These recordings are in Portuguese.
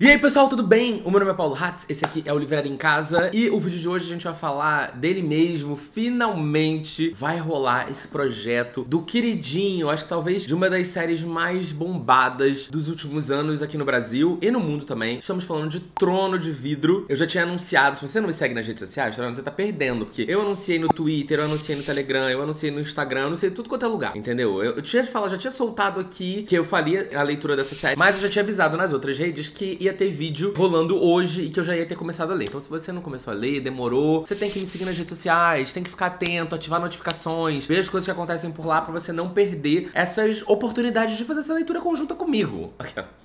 E aí pessoal, tudo bem? O meu nome é Paulo Ratz, esse aqui é o Livraria em Casa. E o vídeo de hoje a gente vai falar dele mesmo. Finalmente vai rolar esse projeto do queridinho, acho que talvez de uma das séries mais bombadas dos últimos anos aqui no Brasil e no mundo também. Estamos falando de Trono de Vidro. Eu já tinha anunciado, se você não me segue nas redes sociais, você tá perdendo, porque eu anunciei no Twitter, eu anunciei no Telegram, eu anunciei no Instagram, eu anunciei tudo quanto é lugar, entendeu? Eu tinha falado, já tinha soltado aqui que eu faria a leitura dessa série, mas eu já tinha avisado nas outras redes que ia ter vídeo rolando hoje e que eu já ia ter começado a ler. Então se você não começou a ler, demorou, você tem que me seguir nas redes sociais, tem que ficar atento, ativar notificações, ver as coisas que acontecem por lá pra você não perder essas oportunidades de fazer essa leitura conjunta comigo.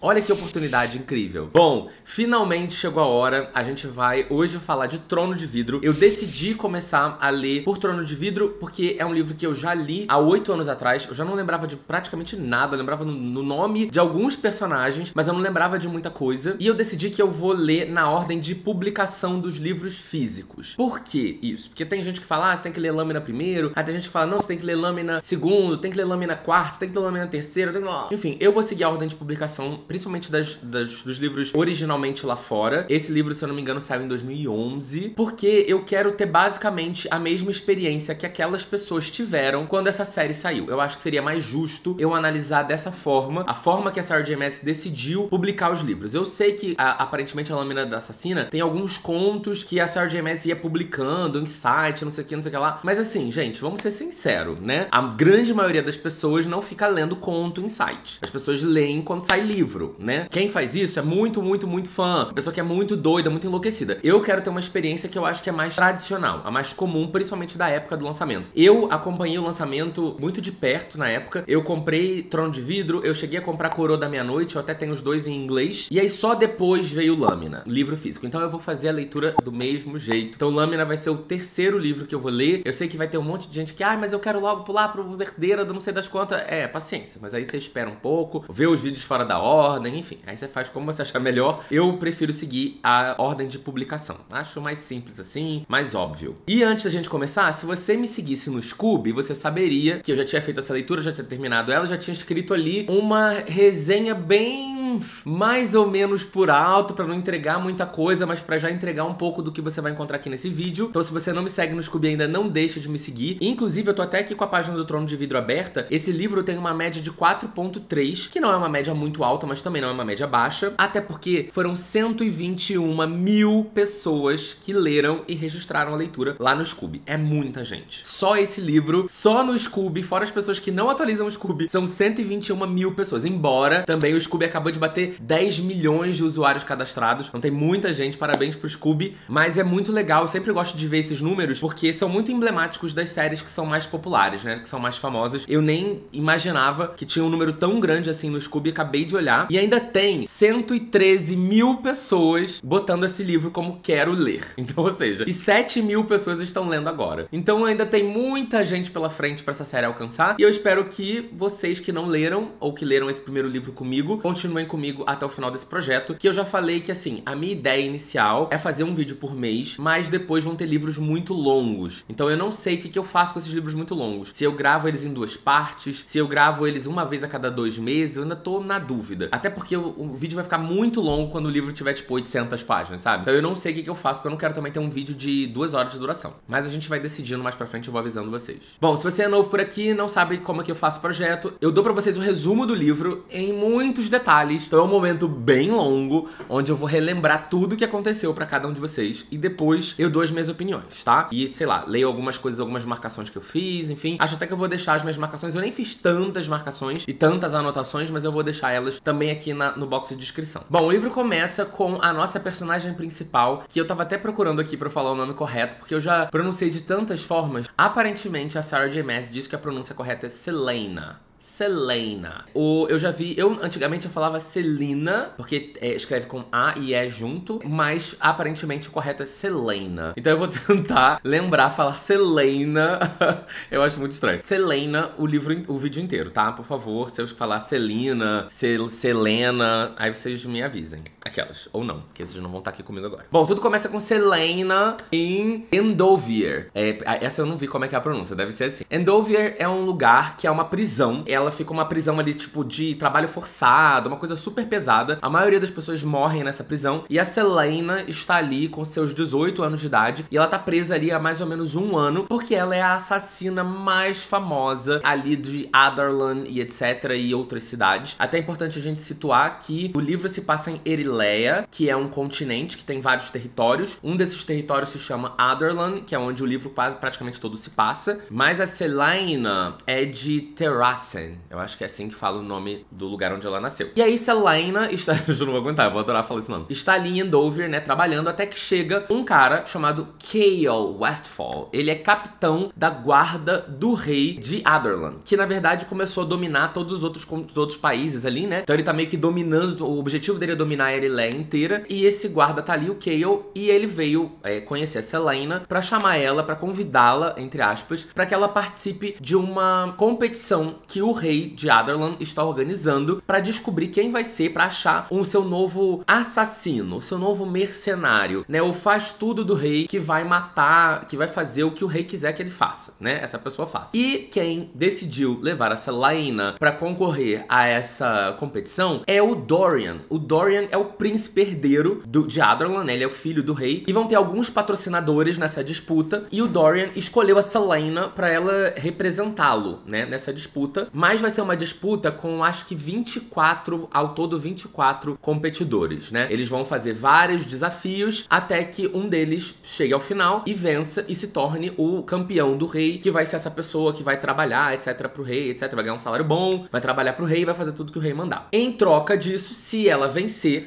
Olha que oportunidade incrível. Bom, finalmente chegou a hora, a gente vai hoje falar de Trono de Vidro. Eu decidi começar a ler por Trono de Vidro porque é um livro que eu já li há 8 anos atrás. Eu já não lembrava de praticamente nada, eu lembrava no nome de alguns personagens, mas eu não lembrava de muita coisa. E eu decidi que eu vou ler na ordem de publicação dos livros físicos. Por que isso? Porque tem gente que fala, ah, você tem que ler Lâmina primeiro. Aí tem gente que fala, não, você tem que ler Lâmina segundo, tem que ler Lâmina quarto, tem que ler Lâmina terceiro, tem que... Enfim, eu vou seguir a ordem de publicação, principalmente dos livros originalmente lá fora. Esse livro, se eu não me engano, saiu em 2011. Porque eu quero ter basicamente a mesma experiência que aquelas pessoas tiveram quando essa série saiu. Eu acho que seria mais justo eu analisar dessa forma, a forma que a Sarah J. Maas decidiu publicar os livros. Eu sei que, aparentemente, A Lâmida da Assassina tem alguns contos que a Sarah J. Maas ia publicando em site, não sei o que, não sei o que lá. Mas assim, gente, vamos ser sinceros, né? A grande maioria das pessoas não fica lendo conto em site. As pessoas leem quando sai livro, né? Quem faz isso é muito, muito, muito fã. A pessoa que é muito doida, muito enlouquecida. Eu quero ter uma experiência que eu acho que é mais tradicional, a mais comum, principalmente da época do lançamento. Eu acompanhei o lançamento muito de perto na época. Eu comprei Trono de Vidro, eu cheguei a comprar Coroa da Meia-Noite, eu até tenho os dois em inglês. E aí só depois veio Lâmina, livro físico. Então eu vou fazer a leitura do mesmo jeito. Então Lâmina vai ser o terceiro livro que eu vou ler. Eu sei que vai ter um monte de gente que, ah, mas eu quero logo pular pro Herdeira do não sei das quantas. É, paciência. Mas aí você espera um pouco, vê os vídeos fora da ordem, enfim. Aí você faz como você achar melhor. Eu prefiro seguir a ordem de publicação. Acho mais simples assim, mais óbvio. E antes da gente começar, se você me seguisse no Skoob, você saberia que eu já tinha feito essa leitura, já tinha terminado ela, já tinha escrito ali uma resenha bem... mais ou menos por alto, pra não entregar muita coisa, mas pra já entregar um pouco do que você vai encontrar aqui nesse vídeo. Então se você não me segue no Skoob ainda, não deixa de me seguir. Inclusive eu tô até aqui com a página do Trono de Vidro aberta. Esse livro tem uma média de 4.3, que não é uma média muito alta, mas também não é uma média baixa, até porque foram 121 mil pessoas que leram e registraram a leitura lá no Skoob. É muita gente. Só esse livro, só no Skoob, fora as pessoas que não atualizam o Skoob, são 121 mil pessoas, embora também o Skoob acabou de bater 10 milhões de usuários cadastrados. Então tem muita gente, parabéns pro Skoob. Mas é muito legal, eu sempre gosto de ver esses números, porque são muito emblemáticos das séries que são mais populares, né, que são mais famosas. Eu nem imaginava que tinha um número tão grande assim no Skoob, acabei de olhar. E ainda tem 113 mil pessoas botando esse livro como quero ler. Então, ou seja, e 7 mil pessoas estão lendo agora. Então ainda tem muita gente pela frente pra essa série alcançar. E eu espero que vocês que não leram, ou que leram esse primeiro livro comigo, continuem comigo até o final desse projeto, que eu já falei que, assim, a minha ideia inicial é fazer um vídeo por mês, mas depois vão ter livros muito longos. Então eu não sei o que eu faço com esses livros muito longos. Se eu gravo eles em 2 partes, se eu gravo eles uma vez a cada 2 meses, eu ainda tô na dúvida. Até porque o vídeo vai ficar muito longo quando o livro tiver, tipo, 800 páginas, sabe? Então eu não sei o que eu faço, porque eu não quero também ter um vídeo de 2 horas de duração. Mas a gente vai decidindo mais pra frente, eu vou avisando vocês. Bom, se você é novo por aqui, não sabe como é que eu faço o projeto, eu dou pra vocês o resumo do livro em muitos detalhes. Então é um momento bem longo, onde eu vou relembrar tudo o que aconteceu pra cada um de vocês. E depois eu dou as minhas opiniões, tá? E, sei lá, leio algumas coisas, algumas marcações que eu fiz, enfim. Acho até que eu vou deixar as minhas marcações. Eu nem fiz tantas marcações e tantas anotações, mas eu vou deixar elas também aqui no box de descrição. Bom, o livro começa com a nossa personagem principal, que eu tava até procurando aqui pra falar o nome correto, porque eu já pronunciei de tantas formas. Aparentemente, a Sarah J. Maas diz que a pronúncia correta é Celaena. Celaena. Eu já vi... Antigamente eu falava Celaena, porque escreve com A e E junto, mas aparentemente o correto é Celaena. Então eu vou tentar lembrar, falar Celaena. Eu acho muito estranho. Celaena, o vídeo inteiro, tá? Por favor, se eu falar Celaena, Celaena, aí vocês me avisem. Aquelas. Ou não, porque vocês não vão estar aqui comigo agora. Bom, tudo começa com Celaena em Endovier. Essa eu não vi como é que é a pronúncia, deve ser assim. Endovier é um lugar que é uma prisão ela fica uma prisão ali, tipo, de trabalho forçado, uma coisa super pesada. A maioria das pessoas morrem nessa prisão. E a Celaena está ali com seus 18 anos de idade. E ela tá presa ali há mais ou menos um ano, porque ela é a assassina mais famosa ali de Adarlan e etc. e outras cidades. Até é importante a gente situar que o livro se passa em Erilea, que é um continente que tem vários territórios. Um desses territórios se chama Adarlan, que é onde o livro quase praticamente todo se passa. Mas a Celaena é de Terrasen. Eu acho que é assim que fala o nome do lugar onde ela nasceu. E aí Celaena está... Eu não vou aguentar, eu vou adorar falar esse nome. Está ali em Endovier, né, trabalhando, até que chega um cara chamado Chaol Westfall. Ele é capitão da guarda do rei de Adarlan, que na verdade começou a dominar todos os outros países ali, né? Então ele tá meio que dominando, o objetivo dele é dominar a Erilea inteira. E esse guarda tá ali, o Chaol, e ele veio conhecer a Celaena pra chamar ela, pra convidá-la, entre aspas, pra que ela participe de uma competição que o rei de Adarlan está organizando pra descobrir quem vai ser, pra achar o seu novo assassino, o seu novo mercenário, né? O faz tudo do rei, que vai matar, que vai fazer o que o rei quiser que ele faça, né? Essa pessoa faça. E quem decidiu levar a Celaena pra concorrer a essa competição é o Dorian. O Dorian é o príncipe herdeiro de Adarlan, né? Ele é o filho do rei. E vão ter alguns patrocinadores nessa disputa. E o Dorian escolheu a Celaena pra ela representá-lo, né? Nessa disputa. Mas vai ser uma disputa com, acho que 24, ao todo 24 competidores, né? Eles vão fazer vários desafios até que um deles chegue ao final e vença e se torne o campeão do rei, que vai ser essa pessoa que vai trabalhar, etc, pro rei, etc, vai ganhar um salário bom, vai trabalhar pro rei, vai fazer tudo que o rei mandar. Em troca disso, se ela vencer,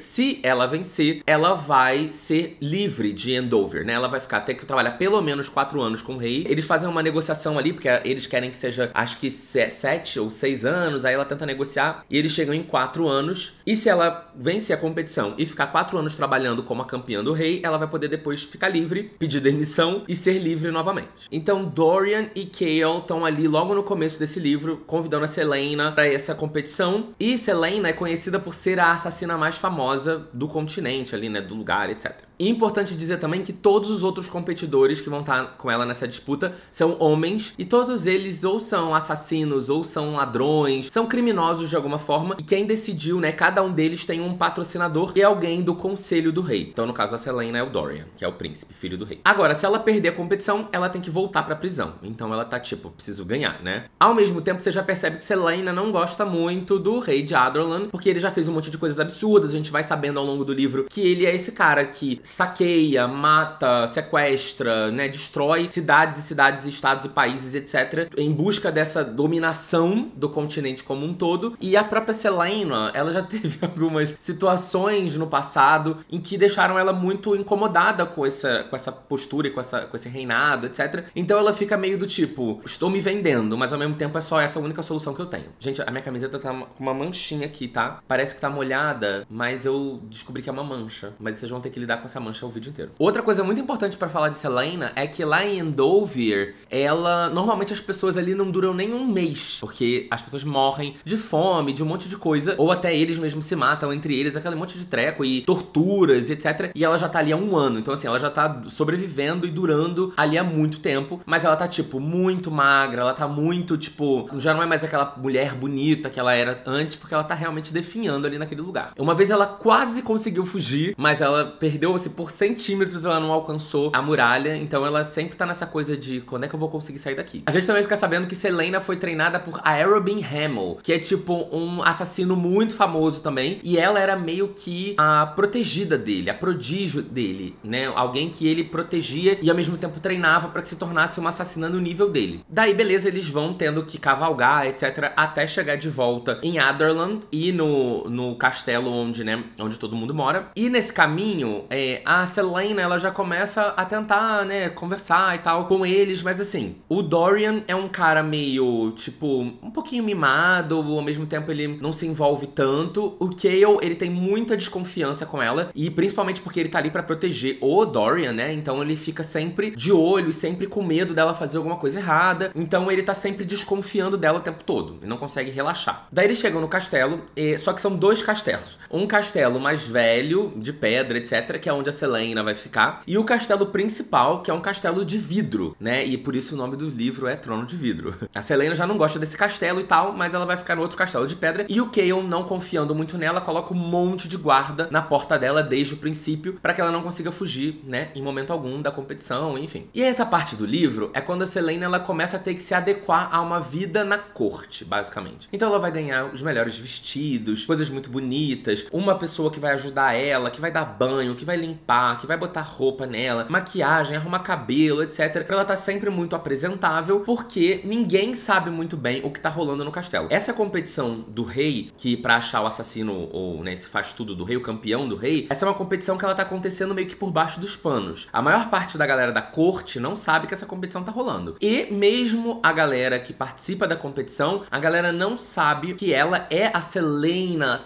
ela vai ser livre de Endovier, né? Ela vai ficar até que trabalhar pelo menos 4 anos com o rei. Eles fazem uma negociação ali, porque eles querem que seja, acho que 7 ou 6 anos, aí ela tenta negociar e eles chegam em 4 anos. E se ela vencer a competição e ficar 4 anos trabalhando como a campeã do rei, ela vai poder depois ficar livre, pedir demissão e ser livre novamente. Então Dorian e Chaol estão ali logo no começo desse livro, convidando a Celaena pra essa competição. E Celaena é conhecida por ser a assassina mais famosa do continente ali, né, do lugar, etc. E importante dizer também que todos os outros competidores que vão estar com ela nessa disputa são homens, e todos eles ou são assassinos, ou são ladrões, são criminosos de alguma forma, e quem decidiu, né, cada um deles tem um patrocinador e alguém do conselho do rei. Então no caso a Celaena é o Dorian, que é o príncipe, filho do rei. Agora, se ela perder a competição, ela tem que voltar pra prisão, então ela tá tipo, preciso ganhar, né? Ao mesmo tempo você já percebe que Celaena não gosta muito do rei de Adarlan, porque ele já fez um monte de coisas absurdas, a gente vai sabendo ao longo do livro que ele é esse cara que saqueia, mata, sequestra, né, destrói cidades e cidades, estados e países, etc, em busca dessa dominação do continente como um todo. E a própria Celaena, ela já teve algumas situações no passado em que deixaram ela muito incomodada com essa postura e com esse reinado, etc. Então ela fica meio do tipo, estou me vendendo, mas ao mesmo tempo é só essa única solução que eu tenho. Gente, a minha camiseta tá com uma manchinha aqui, tá? Parece que tá molhada, mas eu descobri que é uma mancha. Mas vocês vão ter que lidar com essa mancha o vídeo inteiro. Outra coisa muito importante pra falar de Celaena é que lá em Endovier, ela... Normalmente as pessoas ali não duram nem um mês, porque as pessoas morrem de fome, de um monte de coisa, ou até eles mesmos se matam entre eles, aquele monte de treco e torturas, etc. E ela já tá ali há 1 ano, então assim, ela já tá sobrevivendo e durando ali há muito tempo, mas ela tá, tipo, muito magra, ela tá muito, tipo... Já não é mais aquela mulher bonita que ela era antes, porque ela tá realmente definhando ali naquele lugar. Uma vez ela quase conseguiu fugir, mas ela perdeu, assim, por centímetros, ela não alcançou a muralha. Então ela sempre tá nessa coisa de quando é que eu vou conseguir sair daqui. A gente também fica sabendo que Celaena foi treinada por Arobynn Hamel, que é tipo um assassino muito famoso também, e ela era meio que a protegida dele, a prodígio dele, né? Alguém que ele protegia e ao mesmo tempo treinava pra que se tornasse uma assassina no nível dele. Daí, beleza, eles vão tendo que cavalgar, etc, até chegar de volta em Adarlan e no castelo onde, né, onde todo mundo mora. E nesse caminho, a Celaena, ela já começa a tentar, né, conversar e tal com eles, mas assim, o Dorian é um cara meio, tipo, um pouquinho mimado, ao mesmo tempo ele não se envolve tanto. O Chaol, ele tem muita desconfiança com ela, e principalmente porque ele tá ali pra proteger o Dorian, né, então ele fica sempre de olho e sempre com medo dela fazer alguma coisa errada, então ele tá sempre desconfiando dela o tempo todo, e não consegue relaxar. Daí eles chegam no castelo, só que são 2 castelos, um castelo mais velho, de pedra, etc, que é onde onde a Celaena vai ficar. E o castelo principal, que é um castelo de vidro, né? E por isso o nome do livro é Trono de Vidro. A Celaena já não gosta desse castelo e tal, mas ela vai ficar no outro castelo de pedra. E o Chaol, não confiando muito nela, coloca um monte de guarda na porta dela desde o princípio, pra que ela não consiga fugir, né? Em momento algum da competição, enfim. E essa parte do livro é quando a Celaena, ela começa a ter que se adequar a uma vida na corte, basicamente. Então ela vai ganhar os melhores vestidos, coisas muito bonitas, uma pessoa que vai ajudar ela, que vai dar banho, que vai limpar, que vai botar roupa nela, maquiagem, arrumar cabelo, etc. Pra ela tá sempre muito apresentável, porque ninguém sabe muito bem o que tá rolando no castelo. Essa competição do rei, que pra achar o assassino, ou né, esse faz tudo do rei, o campeão do rei, essa é uma competição que ela tá acontecendo meio que por baixo dos panos. A maior parte da galera da corte não sabe que essa competição tá rolando. E mesmo a galera que participa da competição, a galera não sabe que ela é a Celaena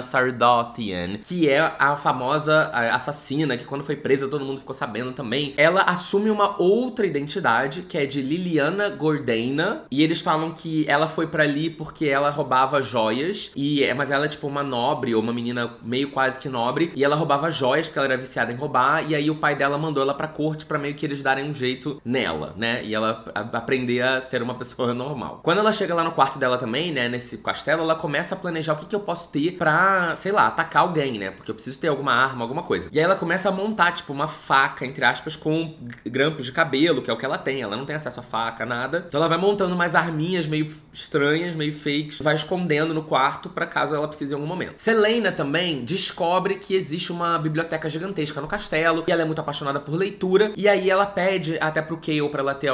Sardothian, que é a famosa assassina, que quando foi presa todo mundo ficou sabendo também. Ela assume uma outra identidade, que é de Liliana Gordena, e eles falam que ela foi pra ali porque ela roubava joias, mas ela é tipo uma nobre, ou uma menina meio quase que nobre, e ela roubava joias porque ela era viciada em roubar, e aí o pai dela mandou ela pra corte pra meio que eles darem um jeito nela, né, e ela aprender a ser uma pessoa normal. Quando ela chega lá no quarto dela também, né, nesse castelo, ela começa a planejar o que que eu posso ter pra, sei lá, atacar alguém, né, porque eu preciso ter alguma arma, alguma coisa. E aí ela começa a montar, tipo, uma faca, entre aspas, com grampos de cabelo, que é o que ela tem. Ela não tem acesso a faca, nada. Então ela vai montando umas arminhas meio estranhas, meio fakes, vai escondendo no quarto pra caso ela precise em algum momento. Celaena também descobre que existe uma biblioteca gigantesca no castelo, e ela é muito apaixonada por leitura, e aí ela pede até pro Chaol pra ela ter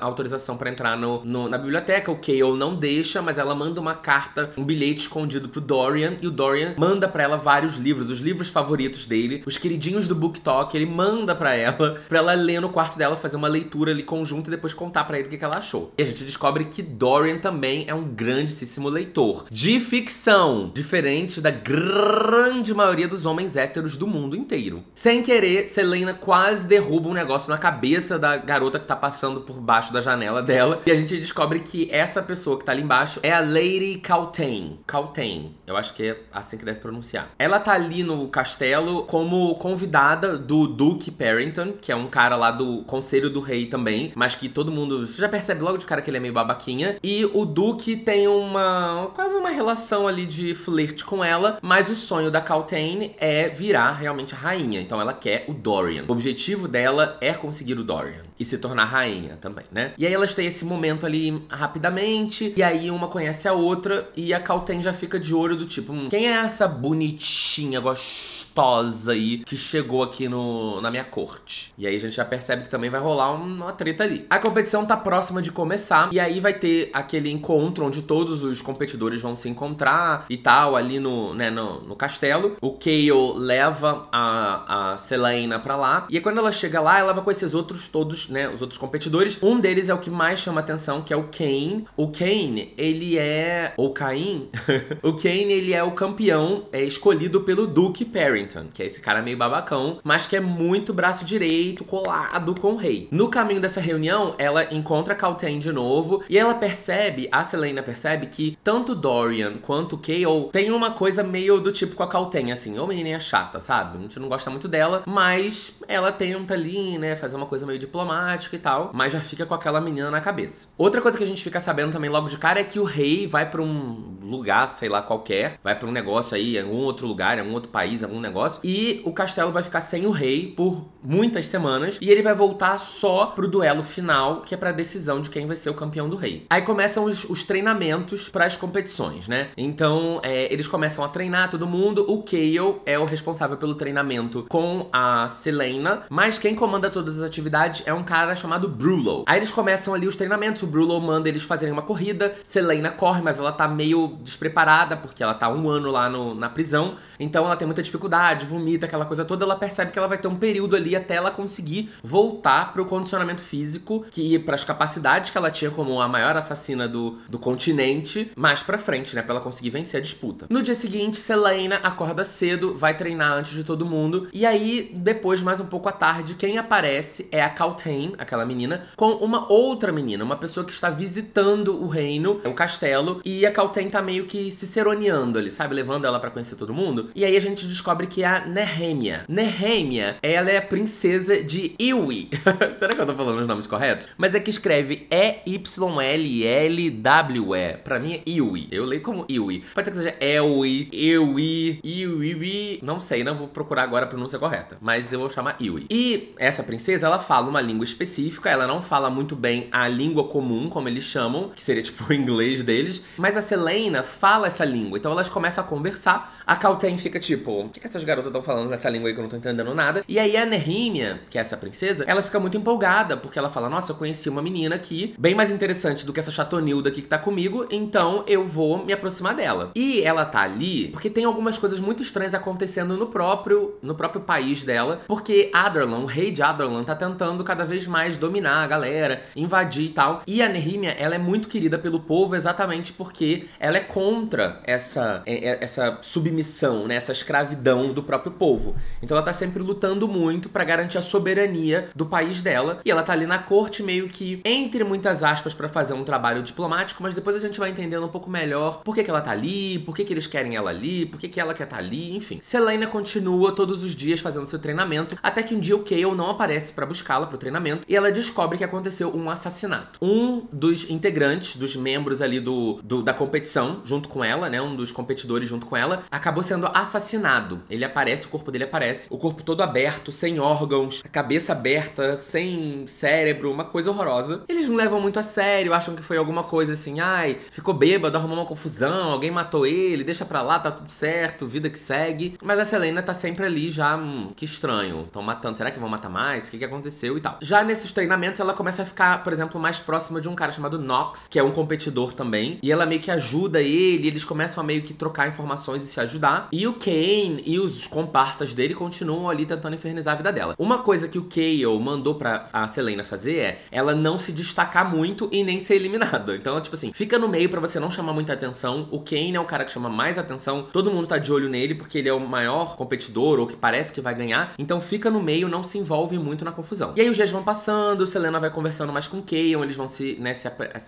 autorização pra entrar na biblioteca. O Chaol não deixa, mas ela manda uma carta, um bilhete escondido pro Dorian, e o Dorian manda pra ela vários livros, os livros favoritos dele, os queridinhos do Book Talk. Ele manda pra ela ler no quarto dela, fazer uma leitura ali conjunta e depois contar pra ele o que ela achou. E a gente descobre que Dorian também é um grandíssimo leitor de ficção, diferente da grande maioria dos homens héteros do mundo inteiro. Sem querer, Celaena quase derruba um negócio na cabeça da garota que tá passando por baixo da janela dela, e a gente descobre que essa pessoa que tá ali embaixo é a Lady Kaltain. Kaltain, eu acho que é assim que deve pronunciar. Ela tá ali no castelo como convidada do Duke Perrington, que é um cara lá do Conselho do Rei também, mas que todo mundo... Você já percebe logo de cara que ele é meio babaquinha. E o Duke tem quase uma relação ali de flerte com ela, mas o sonho da Kaltain é virar realmente rainha, então ela quer o Dorian. O objetivo dela é conseguir o Dorian e se tornar rainha também, né? E aí elas têm esse momento ali rapidamente, e aí uma conhece a outra, e a Kaltain já fica de olho do tipo, quem é essa bonitinha, gostosa aí, que chegou aqui na minha corte? E aí a gente já percebe que também vai rolar uma treta ali. A competição tá próxima de começar, e aí vai ter aquele encontro onde todos os competidores vão se encontrar e tal, ali no castelo. O Chaol leva a Celaena pra lá, e aí quando ela chega lá, ela vai com esses outros todos, né, os outros competidores. Um deles é o que mais chama atenção, que é o Cain. O Cain, ele é... ou Cain? O Cain, ele é o campeão escolhido pelo Duke Perrington, que é esse cara meio babacão, mas que é muito braço direito, colado com o rei. No caminho dessa reunião, ela encontra Kaltain de novo, e ela percebe, a Celaena percebe, que tanto Dorian quanto Chaol tem uma coisa meio do tipo com a Kaltain, assim, ô menininha chata, sabe? A gente não gosta muito dela, mas ela tenta ali, né, fazer uma coisa meio diplomática e tal, mas já fica com aquela menina na cabeça. Outra coisa que a gente fica sabendo também logo de cara é que o rei vai pra um lugar, sei lá, qualquer, vai pra um negócio aí, algum outro lugar, algum outro país, algum negócio, e o castelo vai ficar sem o rei por muitas semanas, e ele vai voltar só pro duelo final, que é pra decisão de quem vai ser o campeão do rei. Aí começam os treinamentos pras competições, né? Então, eles começam a treinar todo mundo. O Chaol é o responsável pelo treinamento com a Celaena, mas quem comanda todas as atividades é um cara chamado Brulo. Aí eles começam ali os treinamentos, o Brulo manda eles fazerem uma corrida, Celaena corre, mas ela tá meio despreparada, porque ela tá um ano lá na prisão, então ela tem muita dificuldade, vomita, aquela coisa toda. Ela percebe que ela vai ter um período ali até ela conseguir voltar pro condicionamento físico, que pras capacidades que ela tinha como a maior assassina do continente, mais pra frente, né, pra ela conseguir vencer a disputa. No dia seguinte, Celaena acorda cedo, vai treinar antes de todo mundo, e aí, depois, mais um pouco à tarde, quem aparece é a Kaltain, aquela menina, com uma outra menina, uma pessoa que está visitando o reino, o castelo, e a Kaltain tá meio que ciceroneando ali, sabe? Levando ela pra conhecer todo mundo. E aí a gente descobre descobre que é a Nehemia. Nehemia, ela é a princesa de Iwi. Será que eu tô falando os nomes corretos? Mas é que escreve E-Y-L-L-W-E. Pra mim é Iwi. Eu leio como Iwi. Pode ser que seja Elwi, Iwi, Iwi. Não sei, não vou procurar agora a pronúncia correta. Mas eu vou chamar Iwi. E essa princesa, ela fala uma língua específica. Ela não fala muito bem a língua comum, como eles chamam, que seria tipo o inglês deles. Mas a Celaena fala essa língua. Então elas começam a conversar. A Kaltain fica tipo, o que que essas garotas estão falando nessa língua aí que eu não tô entendendo nada? E aí a Nehemia, que é essa princesa, ela fica muito empolgada, porque ela fala, nossa, eu conheci uma menina aqui, bem mais interessante do que essa chatonilda aqui que tá comigo, então eu vou me aproximar dela. E ela tá ali porque tem algumas coisas muito estranhas acontecendo no próprio país dela, porque Adarlan, o rei de Adarlan, tá tentando cada vez mais dominar a galera, invadir e tal. E a Nehemia, ela é muito querida pelo povo exatamente porque ela é contra essa submissão, né, essa escravidão do próprio povo. Então ela tá sempre lutando muito pra garantir a soberania do país dela. E ela tá ali na corte meio que entre muitas aspas pra fazer um trabalho diplomático, mas depois a gente vai entendendo um pouco melhor por que que ela tá ali, por que que eles querem ela ali, por que que ela quer tá ali, enfim. Celaena continua todos os dias fazendo seu treinamento, até que um dia o Chaol não aparece pra buscá-la pro treinamento e ela descobre que aconteceu um assassinato. Um dos integrantes, dos membros ali da competição, junto com ela, né, um dos competidores junto com ela, acabou sendo assassinado. Ele aparece, o corpo dele aparece, o corpo todo aberto, sem órgãos, a cabeça aberta, sem cérebro, uma coisa horrorosa. Eles não levam muito a sério, acham que foi alguma coisa assim, ai, ficou bêbado, arrumou uma confusão, alguém matou ele, deixa pra lá, tá tudo certo, vida que segue. Mas a Celaena tá sempre ali já, que estranho, tão matando, será que vão matar mais? O que que aconteceu e tal. Já nesses treinamentos ela começa a ficar, por exemplo, mais próxima de um cara chamado Knox, que é um competidor também, e ela meio que ajuda ele, eles começam a meio que trocar informações e se ajudar. E o Cain e os comparsas dele continuam ali tentando infernizar a vida dela. Uma coisa que o Chaol mandou pra a Celaena fazer é ela não se destacar muito e nem ser eliminada. Então ela, tipo assim, fica no meio pra você não chamar muita atenção. O Cain é o cara que chama mais atenção, todo mundo tá de olho nele porque ele é o maior competidor ou que parece que vai ganhar. Então fica no meio, não se envolve muito na confusão. E aí os dias vão passando, Celaena vai conversando mais com o Chaol, eles vão se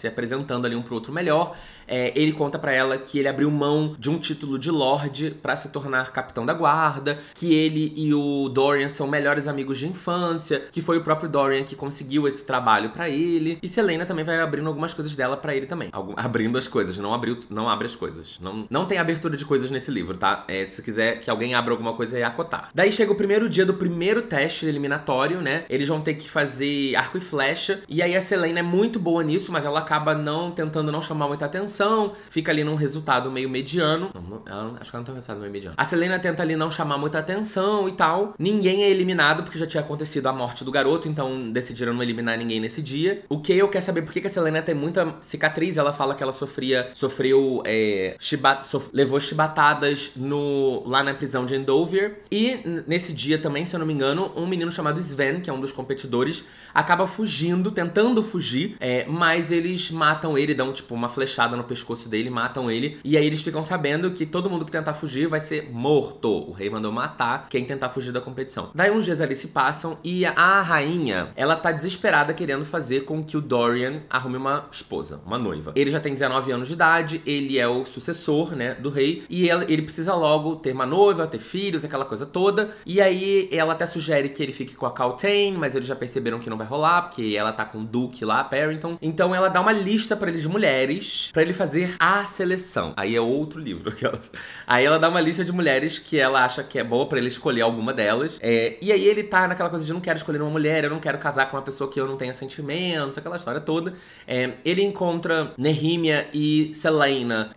apresentando ali um pro outro melhor. Ele conta pra ela que ele abriu mão de um título de Lorde pra se tornar capitão da guarda, que ele e o Dorian são melhores amigos de infância, que foi o próprio Dorian que conseguiu esse trabalho pra ele. E Celaena também vai abrindo algumas coisas dela pra ele também. Abrindo as coisas, não abre as coisas. Não tem abertura de coisas nesse livro, tá? Se quiser que alguém abra alguma coisa é ACOTAR. Daí chega o primeiro dia do primeiro teste eliminatório, né? Eles vão ter que fazer arco e flecha, e aí a Celaena é muito boa nisso, mas ela acaba tentando não chamar muita atenção, fica ali num resultado meio mediano. Acho que ela não tem um resultado meio mediano. A Celaena tenta ali não chamar muita atenção e tal. Ninguém é eliminado, porque já tinha acontecido a morte do garoto, então decidiram não eliminar ninguém nesse dia. O Chaol quer saber por que a Celaena tem muita cicatriz. Ela fala que ela levou chibatadas lá na prisão de Endovier. E nesse dia também, se eu não me engano, um menino chamado Sven, que é um dos competidores, acaba fugindo, tentando fugir, mas eles matam ele, dão tipo uma flechada no pescoço dele, matam ele. E aí eles ficam sabendo que todo mundo que tentar fugir vai ser morto. O rei mandou matar quem tentar fugir da competição. Daí uns dias ali se passam e a rainha, ela tá desesperada querendo fazer com que o Dorian arrume uma esposa, uma noiva. Ele já tem 19 anos de idade, ele é o sucessor, né, do rei, e ele precisa logo ter uma noiva, ter filhos, aquela coisa toda. E aí ela até sugere que ele fique com a Kaltain, mas eles já perceberam que não vai rolar, porque ela tá com o Duke lá, Perrington. Então ela dá uma lista pra eles de mulheres, pra ele fazer a seleção. Aí é outro livro. Aí ela dá uma lista de mulheres que ela acha que é boa pra ele escolher alguma delas. E aí ele tá naquela coisa de não quero escolher uma mulher, eu não quero casar com uma pessoa que eu não tenha sentimento, aquela história toda. Ele encontra Nehemia e Celaena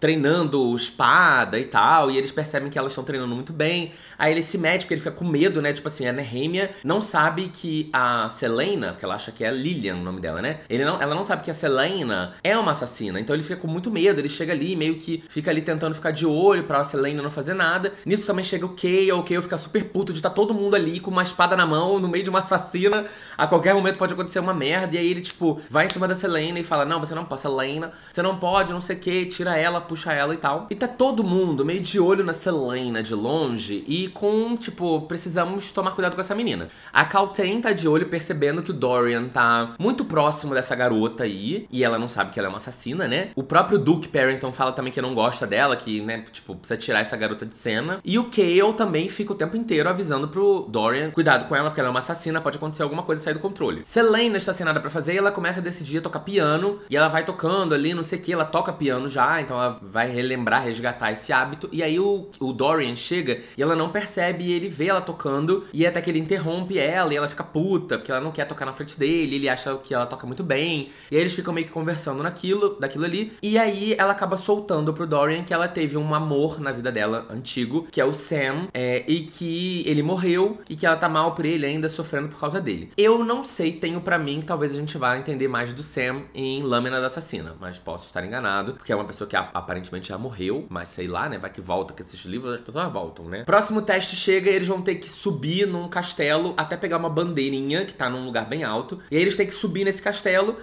treinando espada e tal, e eles percebem que elas estão treinando muito bem. Aí ele se mete, porque ele fica com medo, né? Tipo assim, a Nehemia não sabe que a Celaena, porque ela acha que é a Lilian o nome dela, né? Ela não sabe que a Celaena é uma assassina, então ele fica com muito medo, ele chega ali, meio que fica ali tentando ficar de olho pra Celaena não fazer nada. Nisso também chega o Chaol, o Chaol fica super puto de estar todo mundo ali com uma espada na mão, no meio de uma assassina, a qualquer momento pode acontecer uma merda. E aí ele, tipo, vai em cima da Celaena e fala, não, você não pode, Celaena, você não pode, não sei o que, tira ela, puxa ela e tal. E tá todo mundo meio de olho na Celaena de longe e com, tipo, precisamos tomar cuidado com essa menina. A Kaltain tá de olho percebendo que o Dorian tá muito próximo dessa garota aí, e ela não sabe que ela é uma assassina, né? O próprio Duke Perrington fala também que não gosta dela, que, né, tipo, tipo, precisa tirar essa garota de cena. E o Chaol também fica o tempo inteiro avisando pro Dorian, cuidado com ela, porque ela é uma assassina, pode acontecer alguma coisa e sair do controle. Celaena está sem nada pra fazer e ela começa a decidir tocar piano, e ela vai tocando ali, não sei o que, ela toca piano já, então ela vai relembrar, resgatar esse hábito. E aí o Dorian chega e ela não percebe, e ele vê ela tocando, e até que ele interrompe ela, e ela fica puta, porque ela não quer tocar na frente dele, ele acha que ela toca muito bem, e aí eles ficam meio que conversando daquilo ali, e aí ela acaba soltando pro Dorian que ela teve um amor na vida dela, antigo, que é o Sam, e que ele morreu, e que ela tá mal por ele ainda, sofrendo por causa dele. Eu não sei, tenho pra mim que talvez a gente vá entender mais do Sam em Lâmina da Assassina, mas posso estar enganado, porque é uma pessoa que aparentemente já morreu, mas sei lá, né, vai que volta, que esses livros as pessoas voltam, né. Próximo teste chega e eles vão ter que subir num castelo até pegar uma bandeirinha, que tá num lugar bem alto, e aí eles têm que subir nesse castelo,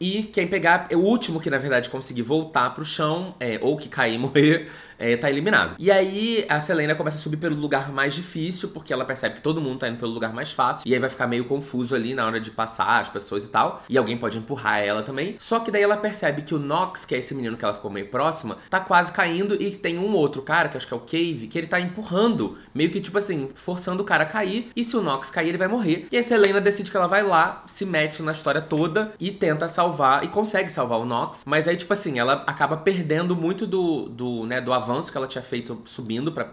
e quem pegar, é o último que na verdade conseguir voltar pro chão, ou que cair e morrer, tá eliminado. E aí a Celaena começa a subir pelo lugar mais difícil, porque ela percebe que todo mundo tá indo pelo lugar mais fácil, e aí vai ficar meio confuso ali na hora de passar as pessoas e tal, e alguém pode empurrar ela também. Só que daí ela percebe que o Knox, que é esse menino que ela ficou meio próxima, tá quase caindo, e tem um outro cara, que acho que é o Cave, que ele tá empurrando, meio que tipo assim, forçando o cara a cair, e se o Knox cair ele vai morrer. E aí a Celaena decide que ela vai lá, se mete na história toda e tenta salvar, e consegue salvar o Knox, mas aí tipo assim, ela acaba perdendo muito do avanço que ela tinha feito subindo pra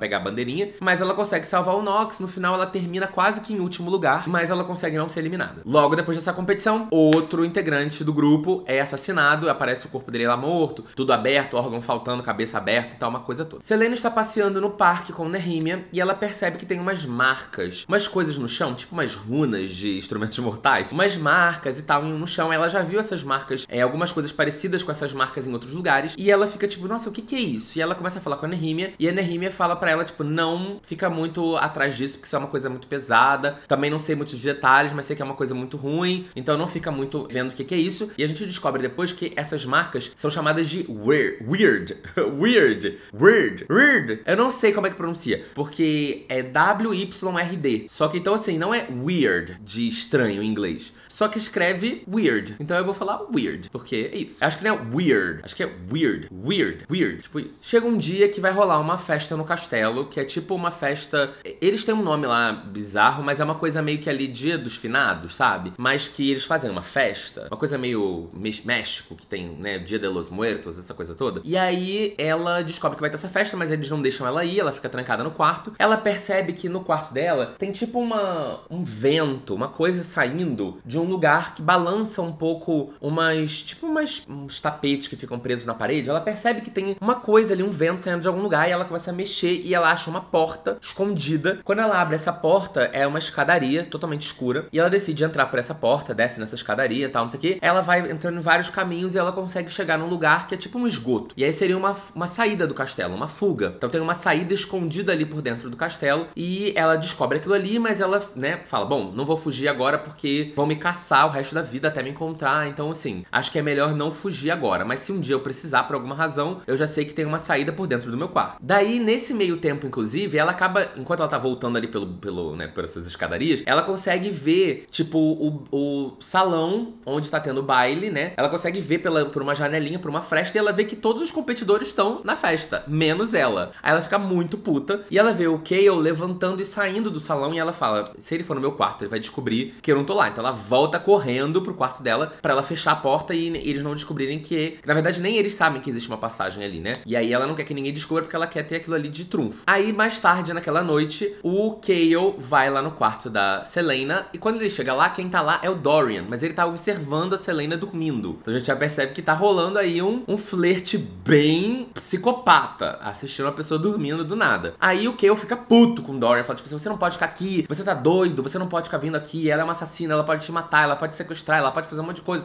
pegar a bandeirinha, mas ela consegue salvar o Knox. No final ela termina quase que em último lugar, mas ela consegue não ser eliminada. Logo depois dessa competição, outro integrante do grupo é assassinado, aparece o corpo dele lá morto, tudo aberto, órgão faltando, cabeça aberta e tal, uma coisa toda. Celaena está passeando no parque com Nehemia e ela percebe que tem umas marcas, umas coisas no chão, tipo umas runas de Instrumentos Mortais, umas marcas e tal no chão. Ela já viu essas marcas, algumas coisas parecidas com essas marcas em outros lugares, e ela fica tipo, nossa, o que é isso? E ela começa a falar com a Nehemia, e a Nehemia fala pra ela, tipo, não fica muito atrás disso, porque isso é uma coisa muito pesada, também não sei muitos detalhes, mas sei que é uma coisa muito ruim, então não fica muito vendo o que é isso. E a gente descobre depois que essas marcas são chamadas de Wyrd. Eu não sei como é que pronuncia, porque é W-Y-R-D, só que então assim, não é weird, de estranho em inglês, só que escreve weird, então eu vou falar weird, porque é isso. Acho que não é weird, acho que é weird, tipo isso. Chega um dia que vai rolar uma festa no castelo, que é tipo uma festa, eles têm um nome lá bizarro, mas é uma coisa meio que ali Dia dos Finados, sabe? Mas que eles fazem uma festa, uma coisa meio México, que tem, né, Dia de los Muertos, essa coisa toda. E aí ela descobre que vai ter essa festa, mas eles não deixam ela ir, ela fica trancada no quarto. Ela percebe que no quarto dela tem tipo um vento, uma coisa saindo de um lugar que balança um pouco uns tapetes que ficam presos na parede. Ela percebe que tem uma coisa ali, um vento saindo de algum lugar, e ela começa a mexer e ela acha uma porta escondida. Quando ela abre essa porta, é uma escadaria totalmente escura, e ela decide entrar por essa porta, desce nessa escadaria e tal, não sei o que. Ela vai entrando em vários caminhos e ela consegue chegar num lugar que é tipo um esgoto, e aí seria uma saída do castelo, uma fuga. Então tem uma saída escondida ali por dentro do castelo, e ela descobre aquilo ali, mas ela, né, fala, bom, não vou fugir agora porque vão me caçar o resto da vida até me encontrar, então assim, acho que é melhor não fugir agora, mas se um dia eu precisar por alguma razão, eu já sei que tem uma saída por dentro do meu quarto. Daí, nesse meio tempo, inclusive, ela acaba, enquanto ela tá voltando ali por essas escadarias, ela consegue ver, tipo, o salão onde tá tendo o baile, né? Ela consegue ver por uma janelinha, por uma fresta, e ela vê que todos os competidores estão na festa, menos ela. Aí ela fica muito puta, e ela vê o Chaol levantando e saindo do salão, e ela fala, se ele for no meu quarto, ele vai descobrir que eu não tô lá. Então ela volta correndo pro quarto dela, pra ela fechar a porta e eles não descobrirem que... Na verdade, nem eles sabem que existe uma passagem ali, né? E aí ela não quer que ninguém descubra, porque ela quer ter aquilo ali de trunfo. Aí, mais tarde, naquela noite, o Chaol vai lá no quarto da Celaena, e quando ele chega lá, quem tá lá é o Dorian, mas ele tá observando a Celaena dormindo. Então a gente já percebe que tá rolando aí um flerte bem psicopata, assistindo uma pessoa dormindo do nada. Aí o Chaol fica puto com o Dorian, fala, tipo assim, você não pode ficar aqui, você tá doido, você não pode ficar vindo aqui, ela é uma assassina, ela pode te matar, ela pode te sequestrar, ela pode fazer um monte de coisa,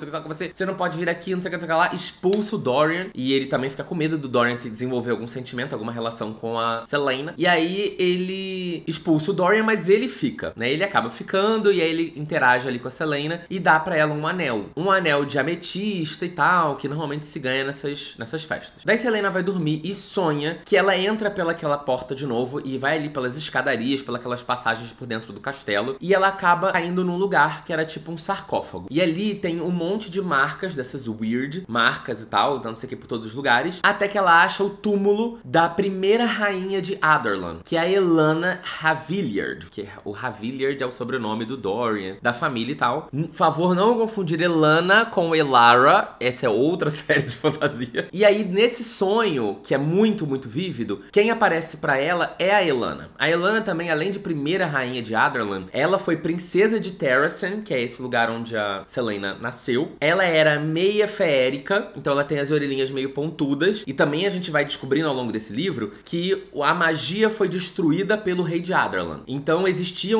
você não pode vir aqui, não sei o que lá. Expulsa o Dorian, e ele também fica com medo do Dorian desenvolver algum sentimento, alguma relação com a Celaena. E aí ele expulsa o Dorian, mas ele fica, né? Ele acaba ficando, e aí ele interage ali com a Celaena e dá pra ela um anel de ametista e tal, que normalmente se ganha nessas festas. Daí Celaena vai dormir e sonha que ela entra pelaquela porta de novo e vai ali pelas escadarias, pelas passagens por dentro do castelo, e ela acaba caindo num lugar que era tipo um sarcófago. E ali tem um monte de marcas, dessas weird marcas e tal, então não sei o que, por todos os lugares, até que ela acha acha o túmulo da primeira rainha de Adarlan, que é a Elena Havilliard, que o Havilliard é o sobrenome do Dorian, da família e tal. Por favor, não confundir Elena com Elara, essa é outra série de fantasia. E aí, nesse sonho, que é muito, muito vívido, quem aparece pra ela é a Elena. A Elena também, além de primeira rainha de Adarlan, ela foi princesa de Terrasen, que é esse lugar onde a Celaena nasceu. Ela era meia feérica, então ela tem as orelhinhas meio pontudas. E também a gente vai descobrindo ao longo desse livro que a magia foi destruída pelo rei de Adarlan. Então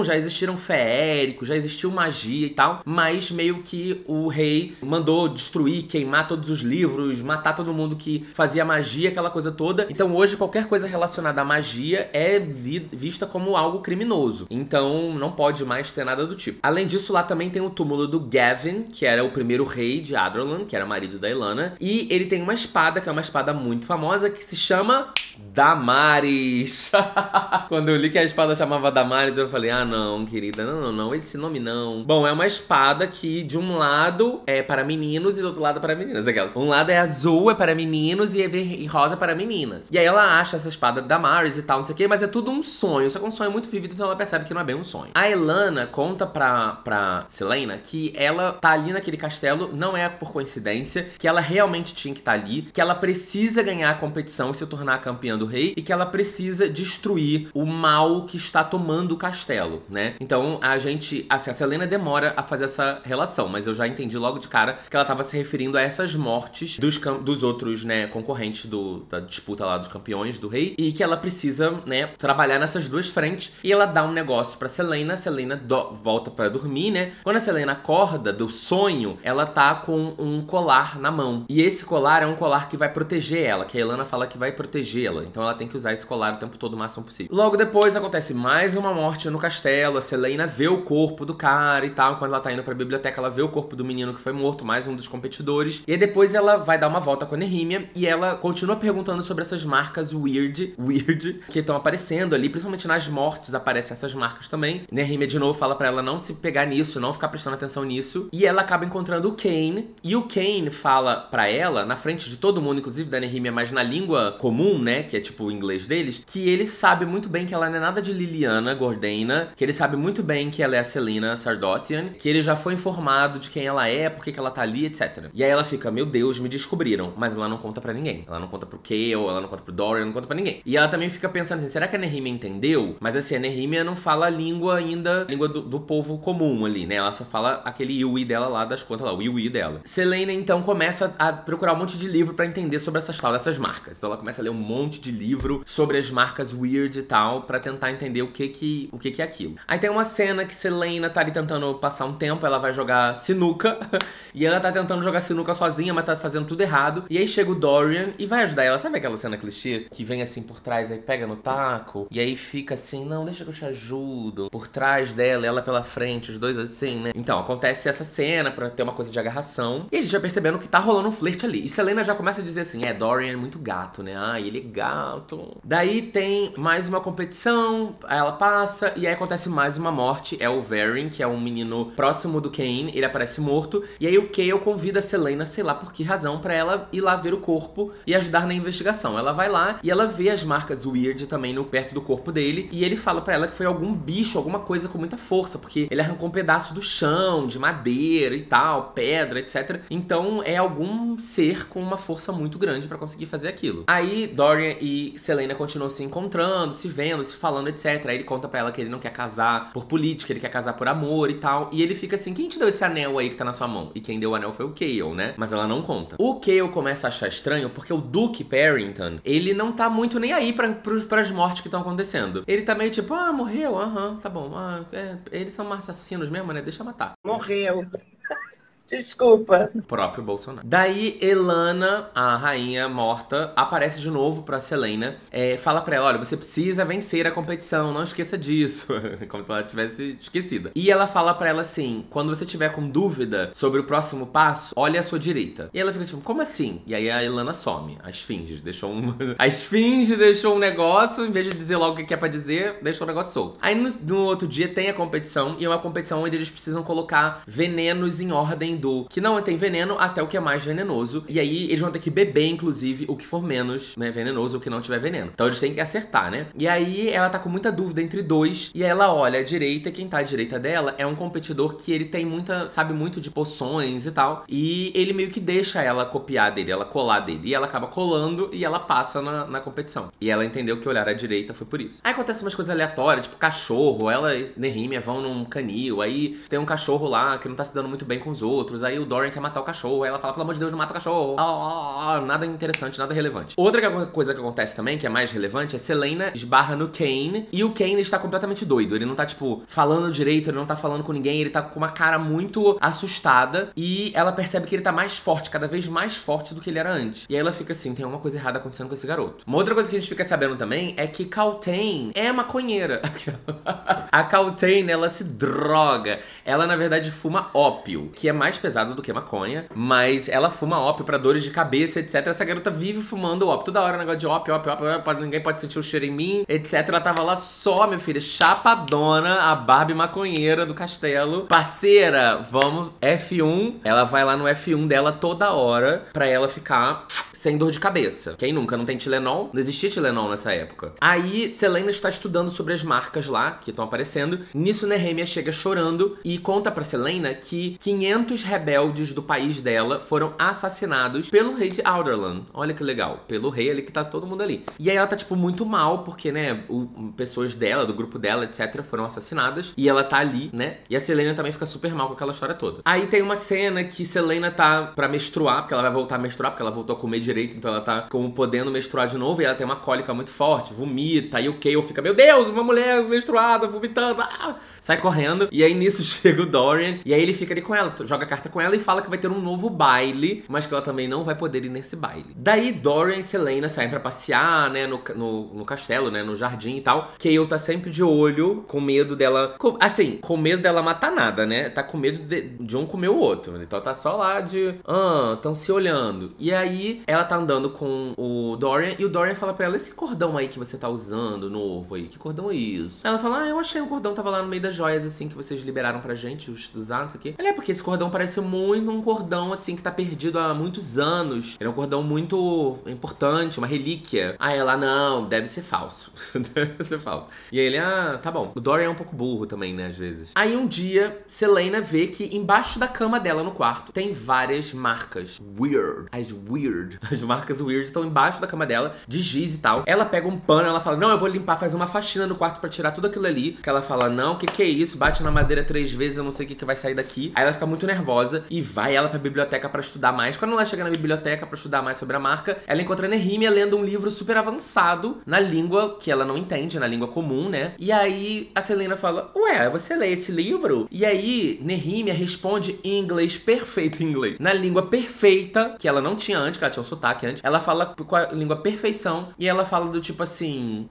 já existiram feéricos, já existiu magia e tal, mas meio que o rei mandou destruir, queimar todos os livros, matar todo mundo que fazia magia, aquela coisa toda. Então hoje qualquer coisa relacionada à magia é vista como algo criminoso. Então não pode mais ter nada do tipo. Além disso, lá também tem o túmulo do Gavin, que era o primeiro rei de Adarlan, que era marido da Elena. E ele tem uma espada, que é uma espada muito famosa, que se chama Damaris. Quando eu li que a espada chamava Damaris, eu falei, ah não, querida, não, esse nome não. Bom, é uma espada que de um lado é para meninos e do outro lado é para meninas. Um lado é azul, é para meninos, e é rosa para meninas. E aí ela acha essa espada Damaris e tal, não sei o que, mas é tudo um sonho, só que um sonho muito vívido, então ela percebe que não é bem um sonho. A Elena conta pra Celaena que ela tá ali naquele castelo, não é por coincidência, que ela realmente tinha que estar ali, que ela precisa ganhar a competição e se tornar a campeã do rei, e que ela precisa destruir o mal que está tomando o castelo, né? Então a Celaena demora a fazer essa relação, mas eu já entendi logo de cara que ela tava se referindo a essas mortes dos outros, né, concorrentes da disputa lá dos campeões do rei, e que ela precisa, né, trabalhar nessas duas frentes. E ela dá um negócio pra Celaena, Celaena volta pra dormir, né? Quando a Celaena acorda do sonho, ela tá com um colar na mão, e esse colar é um colar que vai proteger ela, que a Elena fala que vai protegê-la, então ela tem que usar esse colar o tempo todo o máximo possível. Logo depois acontece mais uma morte no castelo, a Celaena vê o corpo do cara e tal, quando ela tá indo pra biblioteca ela vê o corpo do menino que foi morto, mais um dos competidores, e aí depois ela vai dar uma volta com a Nehemia, e ela continua perguntando sobre essas marcas Wyrd, que estão aparecendo ali, principalmente nas mortes aparecem essas marcas também. Nehemia de novo fala pra ela não se pegar nisso, não ficar prestando atenção nisso, e ela acaba encontrando o Cain, e o Cain fala pra ela, na frente de todo mundo, inclusive da Nehemia, mas na língua comum, né, que é tipo o inglês deles, que ele sabe muito bem que ela não é nada de Liliana Gordena, que ele sabe muito bem que ela é a Celaena Sardotian, que ele já foi informado de quem ela é, por que ela tá ali, etc. E aí ela fica, meu Deus, me descobriram, mas ela não conta pra ninguém. Ela não conta pro Chaol, ela não conta pro Dorian, não conta pra ninguém. E ela também fica pensando assim, será que a Nehemia entendeu? Mas assim, a Nehemia não fala a língua ainda, língua do povo comum ali, né? Ela só fala aquele Iwi dela lá, das contas lá, o Iwi dela. Celaena então começa a procurar um monte de livro pra entender sobre essas tal dessas marcas. Então ela começa a ler um monte de livro sobre as marcas Wyrd e tal, pra tentar entender o que é aquilo. Aí tem uma cena que Celaena tá ali tentando passar um tempo, ela vai jogar sinuca, e ela tá tentando jogar sinuca sozinha, mas tá fazendo tudo errado. E aí chega o Dorian e vai ajudar ela. Sabe aquela cena clichê? Que vem assim por trás, aí pega no taco, e aí fica assim, não, deixa que eu te ajudo. Por trás dela, ela pela frente, os dois assim, né? Então, acontece essa cena pra ter uma coisa de agarração, e a gente vai percebendo que tá rolando um flerte ali. E Celaena já começa a dizer assim, Dorian é muito gato, né? Ah, ele é gato. Daí tem mais uma competição, ela passa, e aí acontece mais uma morte. É o Varyn, que é um menino próximo do Cain, ele aparece morto, e aí o Chaol convida a Celaena, sei lá por que razão, pra ela ir lá ver o corpo e ajudar na investigação. Ela vai lá e ela vê as marcas Wyrd também perto do corpo dele, e ele fala pra ela que foi algum bicho, alguma coisa com muita força, porque ele arrancou um pedaço do chão, de madeira e tal, pedra, etc. Então é algum ser com uma força muito grande pra conseguir fazer aquilo. Aí Dorian e Celaena continuam se encontrando, se vendo, se falando, etc. Aí ele conta pra ela que ele não quer casar por política, ele quer casar por amor e tal. E ele fica assim, quem te deu esse anel aí que tá na sua mão? E quem deu o anel foi o Chaol, né? Mas ela não conta. O Chaol começa a achar estranho porque o Duke Perrington, ele não tá muito nem aí pras mortes que estão acontecendo. Ele tá meio tipo, ah, morreu, aham, tá bom. Ah, eles são assassinos mesmo, né? Deixa eu matar. Morreu. Desculpa. O próprio Bolsonaro. Daí, Elena, a rainha morta, aparece de novo pra Celaena. Fala pra ela, olha, você precisa vencer a competição, não esqueça disso. Como se ela tivesse esquecida. E ela fala pra ela assim, quando você tiver com dúvida sobre o próximo passo, olha à sua direita. E ela fica tipo, como assim? E aí a Elena some. A esfinge deixou um... A esfinge deixou um negócio, em vez de dizer logo o que é pra dizer, deixou um negócio solto. Aí no outro dia tem a competição, e é uma competição onde eles precisam colocar venenos em ordem do que não tem veneno até o que é mais venenoso. E aí eles vão ter que beber, inclusive, o que for menos, né, venenoso, o que não tiver veneno. Então eles têm que acertar, né? E aí ela tá com muita dúvida entre dois. E aí ela olha à direita, quem tá à direita dela é um competidor que ele tem muita, sabe muito de poções e tal. E ele meio que deixa ela copiar dele, ela colar dele. E ela acaba colando e ela passa na competição. E ela entendeu que olhar à direita foi por isso. Aí acontecem umas coisas aleatórias, tipo cachorro. Ela e Nehemia vão num canil. Aí tem um cachorro lá que não tá se dando muito bem com os outros. Aí o Dorian quer matar o cachorro. Aí ela fala, pelo amor de Deus, não mata o cachorro. Nada interessante, nada relevante. Outra coisa que acontece também, que é mais relevante, é Celaena esbarra no Cain. E o Cain está completamente doido. Ele não tá, tipo, falando direito, ele não tá falando com ninguém. Ele tá com uma cara muito assustada. E ela percebe que ele tá mais forte, cada vez mais forte do que ele era antes. E aí ela fica assim, tem alguma coisa errada acontecendo com esse garoto. Uma outra coisa que a gente fica sabendo também é que Kaltain é maconheira. A Kaltain, ela se droga. Ela, na verdade, fuma ópio, que é mais pesado do que maconha, mas ela fuma ópio pra dores de cabeça, etc. Essa garota vive fumando ópio. Toda hora negócio de ópio, ópio, ópio, ninguém pode sentir o cheiro em mim, etc. Ela tava lá só, minha filha, chapadona, a Barbie maconheira do castelo. Parceira, vamos, F1. Ela vai lá no F1 dela toda hora pra ela ficar sem dor de cabeça. Quem nunca? Não tem Tilenol? Não existia Tilenol nessa época. Aí, Celaena está estudando sobre as marcas lá, que estão aparecendo. Nisso, Nehemia chega chorando e conta pra Celaena que 500 rebeldes do país dela foram assassinados pelo rei de Adarlan. Olha que legal. Pelo rei ali que tá todo mundo ali. E aí ela tá, tipo, muito mal, porque, né, pessoas dela, do grupo dela, etc, foram assassinadas. E ela tá ali, né? E a Celaena também fica super mal com aquela história toda. Aí tem uma cena que Celaena tá pra menstruar, porque ela vai voltar a menstruar, porque ela voltou a comer direito, então ela tá como podendo menstruar de novo, e ela tem uma cólica muito forte, vomita, e o Chaol fica, meu Deus, uma mulher menstruada, vomitando, sai correndo, e aí nisso chega o Dorian, e aí ele fica ali com ela, joga carta com ela e fala que vai ter um novo baile, mas que ela também não vai poder ir nesse baile. Daí Dorian e Celaena saem pra passear, né, no castelo, né, no jardim e tal. Chaol tá sempre de olho, com medo dela, com medo dela matar nada, né, tá com medo de um comer o outro, então tá só lá de, tão se olhando. E aí, ela tá andando com o Dorian e o Dorian fala pra ela, esse cordão aí que você tá usando novo aí, que cordão é isso? Ela fala, eu achei um cordão, tava lá no meio das joias assim que vocês liberaram pra gente, os anos aqui. Ela é porque esse cordão parece muito um cordão assim que tá perdido há muitos anos. Ele é um cordão muito importante, uma relíquia. Aí ela, não, deve ser falso. Deve ser falso. E aí ele, tá bom. O Dorian é um pouco burro também, né, às vezes. Aí um dia, Celaena vê que embaixo da cama dela no quarto tem várias marcas. As marcas Wyrd estão embaixo da cama dela, de giz e tal. Ela pega um pano, ela fala, não, eu vou limpar, faz uma faxina no quarto pra tirar tudo aquilo ali. Que ela fala, não, que é isso? Bate na madeira 3 vezes, eu não sei o que vai sair daqui. Aí ela fica muito nervosa e vai ela pra biblioteca pra estudar mais. Quando ela chega na biblioteca pra estudar mais sobre a marca, ela encontra a Nehemia lendo um livro super avançado na língua que ela não entende, na língua comum, né? E aí a Celaena fala, ué, você lê esse livro? E aí Nehemia responde em inglês, perfeito em inglês, na língua perfeita, que ela não tinha antes, que ela tinha um sotaque antes. Ela fala com a língua perfeição e ela fala do tipo assim,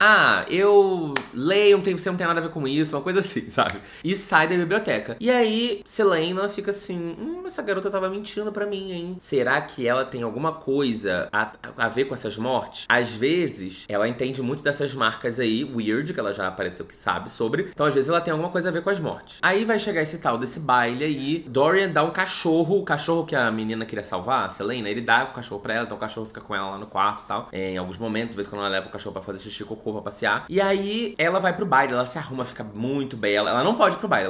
eu leio, você não tem nada a ver com isso, uma coisa assim, sabe? E sai da biblioteca. E aí Celaena fica assim, essa garota tava mentindo pra mim, hein? Será que ela tem alguma coisa a ver com essas mortes? Às vezes ela entende muito dessas marcas aí Wyrd, que ela já apareceu que sabe sobre, então às vezes ela tem alguma coisa a ver com as mortes. Aí vai chegar esse tal desse baile aí, Dorian dá um cachorro, o cachorro que a menina queria salvar, a Celaena, ele dá o cachorro pra ela, então o cachorro fica com ela lá no quarto e tal, em alguns momentos, de vez em quando ela leva o cachorro pra fazer xixi, cocô, pra passear. E aí ela vai pro baile, ela se arruma, fica muito bela, ela não pode ir pro baile,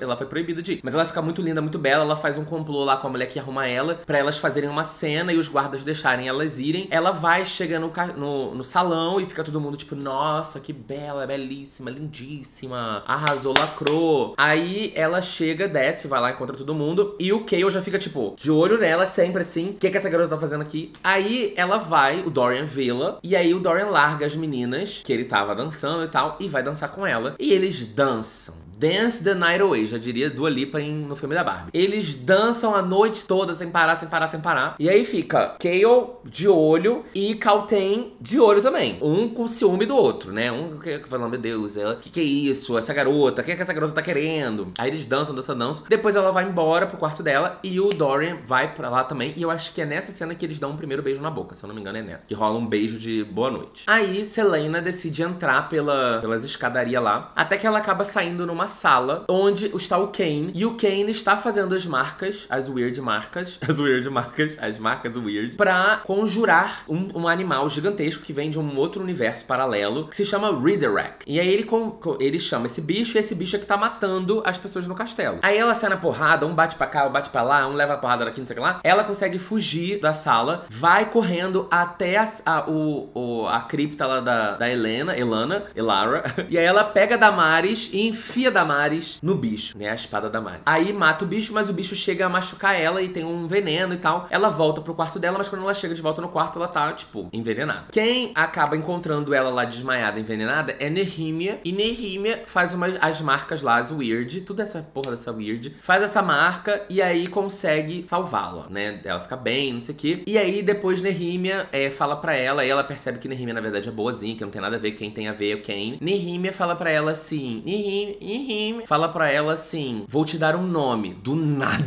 ela foi proibida de ir, mas ela fica muito linda, muito bela, ela faz um complô lá com a mulher que arruma ela, pra elas fazerem uma cena e os guardas deixarem elas irem. Ela vai, chega no salão e fica todo mundo tipo, nossa, que bela, belíssima, lindíssima, arrasou, lacrou. Aí ela chega, desce, vai lá, encontra todo mundo e o Chaol já fica tipo, de olho nela sempre assim, o que que essa garota tá fazendo aqui? Aí ela vai, o Dorian vê-la e aí o Dorian larga as meninas que ele tava dançando e tal, e vai dançar com ela. E eles dançam. Dance the Night Away, já diria Dua Lipa no filme da Barbie. Eles dançam a noite toda sem parar, sem parar, sem parar. E aí fica Chaol de olho e Kaltain de olho também. Um com ciúme do outro, né? Um que falando, meu Deus, o que é isso? Essa garota, o que é que essa garota tá querendo? Aí eles dançam, dançam, dançam. Depois ela vai embora pro quarto dela e o Dorian vai pra lá também. E eu acho que é nessa cena que eles dão um primeiro beijo na boca, se eu não me engano é nessa. Que rola um beijo de boa noite. Aí Celaena decide entrar pelas escadarias lá, até que ela acaba saindo numa sala onde está o Cain. E o Cain está fazendo as marcas, as Wyrd marcas, Wyrd, pra conjurar um animal gigantesco que vem de um outro universo paralelo, que se chama Ridderak. E aí ele chama esse bicho, e esse bicho é que tá matando as pessoas no castelo. Aí ela sai na porrada, um bate pra cá, um bate pra lá, um leva a porrada daqui, não sei o que lá. Ela consegue fugir da sala, vai correndo até a cripta lá da Elara. E aí ela pega a Damaris e enfia a Damaris no bicho, né? A espada da Damaris. Aí mata o bicho, mas o bicho chega a machucar ela e tem um veneno e tal. Ela volta pro quarto dela, mas quando ela chega de volta no quarto, ela tá, tipo, envenenada. Quem acaba encontrando ela lá desmaiada, envenenada, é Nehemia. E Nehemia faz as marcas lá, as Wyrd, tudo essa porra dessa Wyrd, faz essa marca e aí consegue salvá-la, né? Ela fica bem, não sei o quê. E aí depois Nehemia fala pra ela, e ela percebe que Nehemia na verdade é boazinha, que não tem nada a ver quem tem a ver ou quem. Nehemia fala pra ela assim, vou te dar um nome, do nada.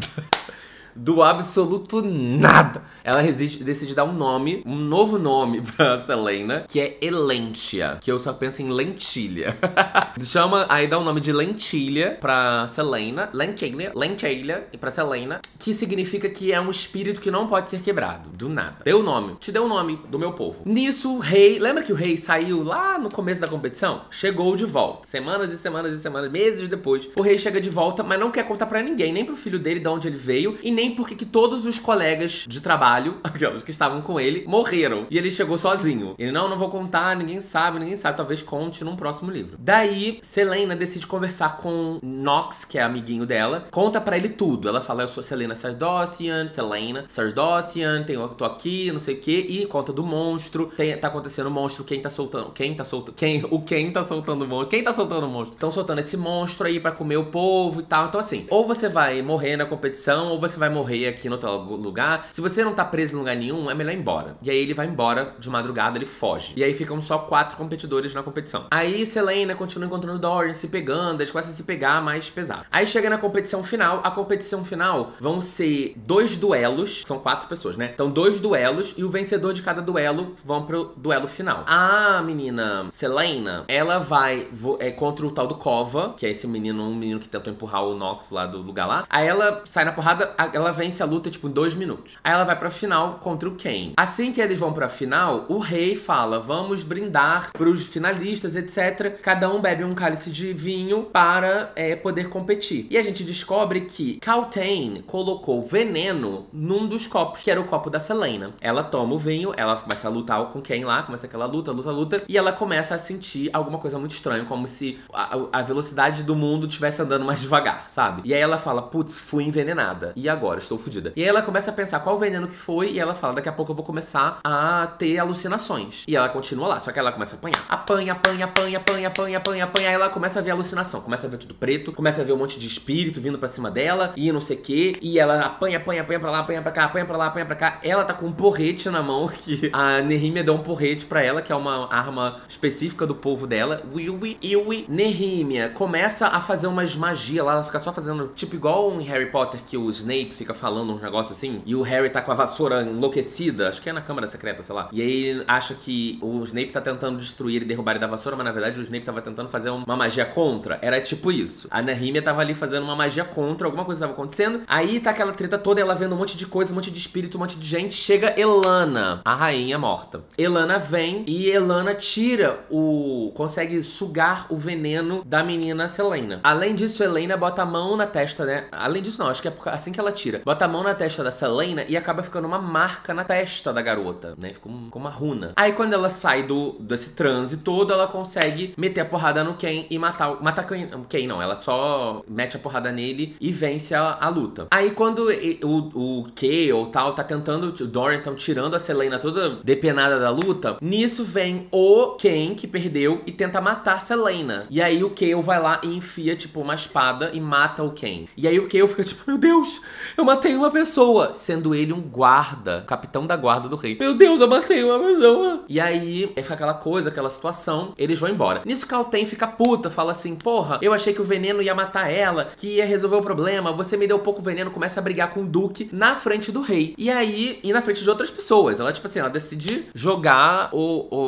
Do absoluto nada. Ela decide dar um nome, um novo nome pra Celaena, que é Elentia, que eu só penso em lentilha. Aí dá o nome de lentilha pra Celaena, lentilha, e pra Celaena, que significa que é um espírito que não pode ser quebrado, do nada. Deu o nome, te deu o nome do meu povo. Nisso o rei, lembra que o rei saiu lá no começo da competição? Chegou de volta, semanas e semanas e semanas, meses depois, o rei chega de volta, mas não quer contar pra ninguém, nem pro filho dele de onde ele veio, e nem porque que todos os colegas de trabalho, aqueles que estavam com ele, morreram. E ele chegou sozinho. Ele, não vou contar, ninguém sabe. Talvez conte num próximo livro. Daí, Celaena decide conversar com Knox, que é amiguinho dela. Conta pra ele tudo. Ela fala, eu sou Celaena Sardotian, eu tô aqui, não sei o quê. E conta do monstro. Tá acontecendo o monstro, quem tá soltando o monstro. Estão soltando esse monstro aí pra comer o povo e tal. Então assim, ou você vai morrer na competição, ou você vai morrer aqui no outro lugar. Se você não tá preso em lugar nenhum, é melhor ir embora. E aí ele vai embora de madrugada, ele foge. E aí ficam só 4 competidores na competição. Aí Celaena continua encontrando Dorian, se pegando, eles começam a se pegar mais pesado. Aí chega na competição final. A competição final vão ser 2 duelos, são 4 pessoas, né? Então 2 duelos e o vencedor de cada duelo vão pro duelo final. A menina Celaena, ela vai contra o tal do Cova, que é esse menino, um menino que tentou empurrar o Knox lá do lugar lá. Aí ela sai na porrada, ela vence a luta, tipo, em 2 minutos. Aí ela vai pra final contra o Cain. Assim que eles vão pra final, o rei fala, vamos brindar pros finalistas, etc. Cada um bebe um cálice de vinho para poder competir. E a gente descobre que Kaltain colocou veneno num dos copos, que era o copo da Celaena. Ela toma o vinho, ela começa a lutar com Cain lá, começa aquela luta, e ela começa a sentir alguma coisa muito estranha, como se a velocidade do mundo estivesse andando mais devagar, sabe? E aí ela fala, putz, fui envenenada. E agora? Estou fodida. E aí ela começa a pensar qual veneno que foi, e ela fala, daqui a pouco eu vou começar a ter alucinações. E ela continua lá, só que ela começa a apanhar. Apanha. Aí ela começa a ver alucinação, começa a ver tudo preto, começa a ver um monte de espírito vindo pra cima dela, e não sei o que. E ela apanha pra lá, apanha pra cá, Ela tá com um porrete na mão, que a Nehemia deu um porrete pra ela, que é uma arma específica do povo dela. Iwi. Nehemia começa a fazer umas magias lá, ela fica só fazendo, tipo igual em Harry Potter, que os Snape fica falando uns negócios assim, e o Harry tá com a vassoura enlouquecida, acho que é na Câmara Secreta, sei lá. E aí ele acha que o Snape tá tentando destruir ele, derrubar ele da vassoura, mas na verdade o Snape tava tentando fazer uma magia contra. Era tipo isso. A Nehemia tava ali fazendo uma magia contra, alguma coisa tava acontecendo. Aí tá aquela treta toda, ela vendo um monte de coisa, um monte de espírito, um monte de gente. Chega Elena, a rainha morta. Elena vem e Elena consegue sugar o veneno da menina Celaena. Além disso, Elena bota a mão na testa, né? Além disso não, acho que é assim que ela tira. Bota a mão na testa da Celaena e acaba ficando uma marca na testa da garota, né? Ficou uma runa. Aí quando ela sai desse transe todo, ela consegue meter a porrada no Cain e matar o... Ela só mete a porrada nele e vence a luta. Aí quando o K ou tal tá tentando... O Dorian tá tirando a Celaena toda depenada da luta, nisso vem o Cain, que perdeu, e tenta matar a Celaena. E aí o Kael vai lá e enfia, tipo, uma espada e mata o Cain. E aí o Kael fica tipo, meu Deus, Eu matei uma pessoa, sendo ele um guarda, capitão da guarda do rei. Meu Deus, eu matei uma pessoa. E aí, fica aquela coisa, aquela situação, eles vão embora. Nisso, Kaltain fica puta, fala assim, porra, eu achei que o veneno ia matar ela, que ia resolver o problema, você me deu pouco veneno, começa a brigar com o Duque na frente do rei. E aí, e na frente de outras pessoas. Ela, tipo assim, ela decide jogar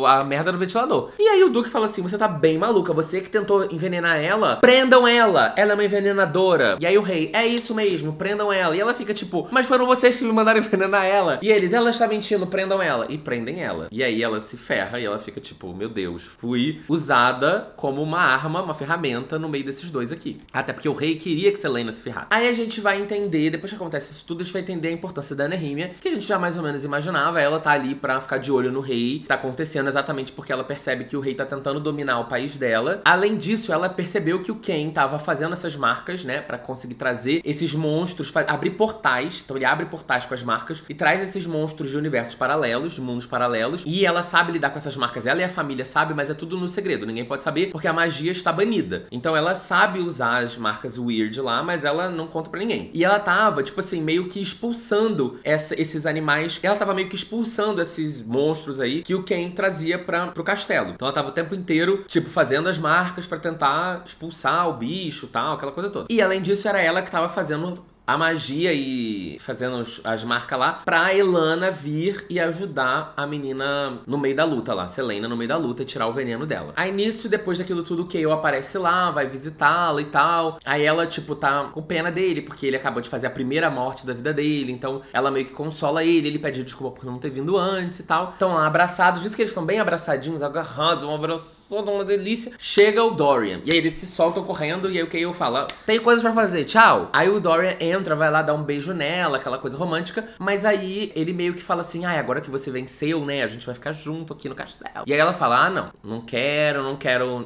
a merda no ventilador. E aí o Duque fala assim, você tá bem maluca, você que tentou envenenar ela, prendam ela, ela é uma envenenadora. E aí o rei, é isso mesmo, prendam ela. E ela fica tipo, mas foram vocês que me mandaram envenenar ela. E eles, ela está mentindo, prendam ela. E prendem ela. E aí ela se ferra e ela fica tipo, meu Deus, fui usada como uma arma, uma ferramenta no meio desses dois aqui. Até porque o rei queria que Celaena se ferrasse. Aí a gente vai entender, depois que acontece isso tudo, a gente vai entender a importância da Nehemia, que a gente já mais ou menos imaginava. Ela tá ali pra ficar de olho no rei, tá acontecendo exatamente porque ela percebe que o rei tá tentando dominar o país dela. Além disso, ela percebeu que o Cain tava fazendo essas marcas, né, pra conseguir trazer esses monstros, abrir portais. Então ele abre portais com as marcas e traz esses monstros de universos paralelos, de mundos paralelos. E ela sabe lidar com essas marcas, ela e a família sabe, mas é tudo no segredo, ninguém pode saber porque a magia está banida. Então ela sabe usar as marcas Wyrd lá, mas ela não conta pra ninguém. E ela tava, tipo assim, meio que expulsando esses animais, ela tava meio que expulsando esses monstros aí que o Cain trazia pro castelo. Então ela tava o tempo inteiro, tipo, fazendo as marcas pra tentar expulsar o bicho, tal, aquela coisa toda. E além disso, era ela que tava fazendo a magia e fazendo as marcas lá pra Elena vir e ajudar a menina no meio da luta lá, Celaena no meio da luta e tirar o veneno dela. Aí nisso, depois daquilo tudo, o Chaol aparece lá, vai visitá-la e tal. Aí ela, tipo, tá com pena dele, porque ele acabou de fazer a primeira morte da vida dele, então ela meio que consola ele pede desculpa por não ter vindo antes e tal. Estão lá abraçados, diz que eles estão bem abraçadinhos, agarrados, um abraço, uma delícia. Chega o Dorian, e aí eles se soltam correndo, e aí o Chaol fala, tem coisas pra fazer, tchau. Aí o Dorian entra, vai lá dar um beijo nela, aquela coisa romântica. Mas aí ele meio que fala assim, ai, agora que você venceu, né, a gente vai ficar junto aqui no castelo. E aí ela fala, ah, não quero,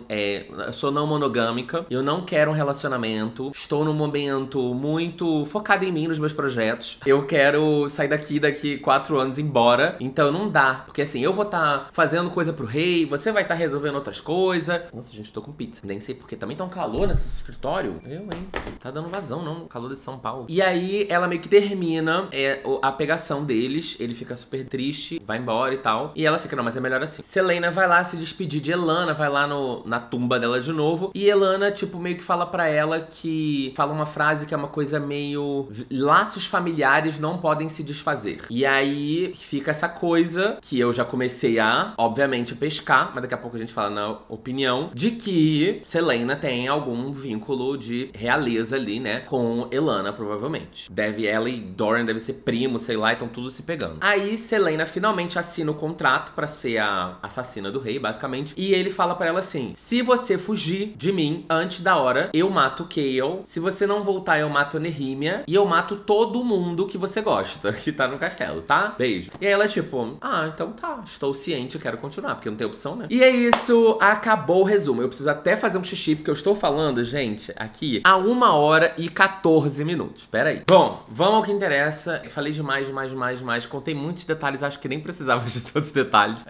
eu sou não monogâmica, eu não quero um relacionamento, estou num momento muito focada em mim, nos meus projetos, eu quero sair daqui 4 anos embora, então não dá, porque assim, eu vou estar fazendo coisa pro rei, você vai estar resolvendo outras coisas. Nossa, gente, eu tô com pizza, nem sei porque, também tá um calor nesse escritório, eu, hein, tá dando vazão, não, o calor de São Paulo. E aí, ela meio que termina a pegação deles. Ele fica super triste, vai embora e tal. E ela fica, não, mas é melhor assim. Celaena vai lá se despedir de Elena, vai lá na tumba dela de novo. E Elena, tipo, meio que fala pra ela que... Fala uma frase que é uma coisa meio... Laços familiares não podem se desfazer. E aí, fica essa coisa que eu já comecei a, obviamente, pescar. Mas daqui a pouco a gente fala na opinião. De que Celaena tem algum vínculo de realeza ali, né? Com Elena, provavelmente. Ela e Dorian devem ser primos, sei lá, então tudo se pegando. Aí Celaena finalmente assina o contrato pra ser a assassina do rei, basicamente. E ele fala pra ela assim, se você fugir de mim antes da hora, eu mato o Chaol. Se você não voltar, eu mato a Nehemia. E eu mato todo mundo que você gosta, que tá no castelo, tá? Beijo. E aí ela é tipo, ah, então tá, estou ciente, eu quero continuar, porque não tem opção, né? E é isso, acabou o resumo. Eu preciso até fazer um xixi, porque eu estou falando, gente, aqui, há 1h e 14 minutos. Espera aí. Bom, vamos ao que interessa. Eu falei demais. Contei muitos detalhes, acho que nem precisava de tantos detalhes.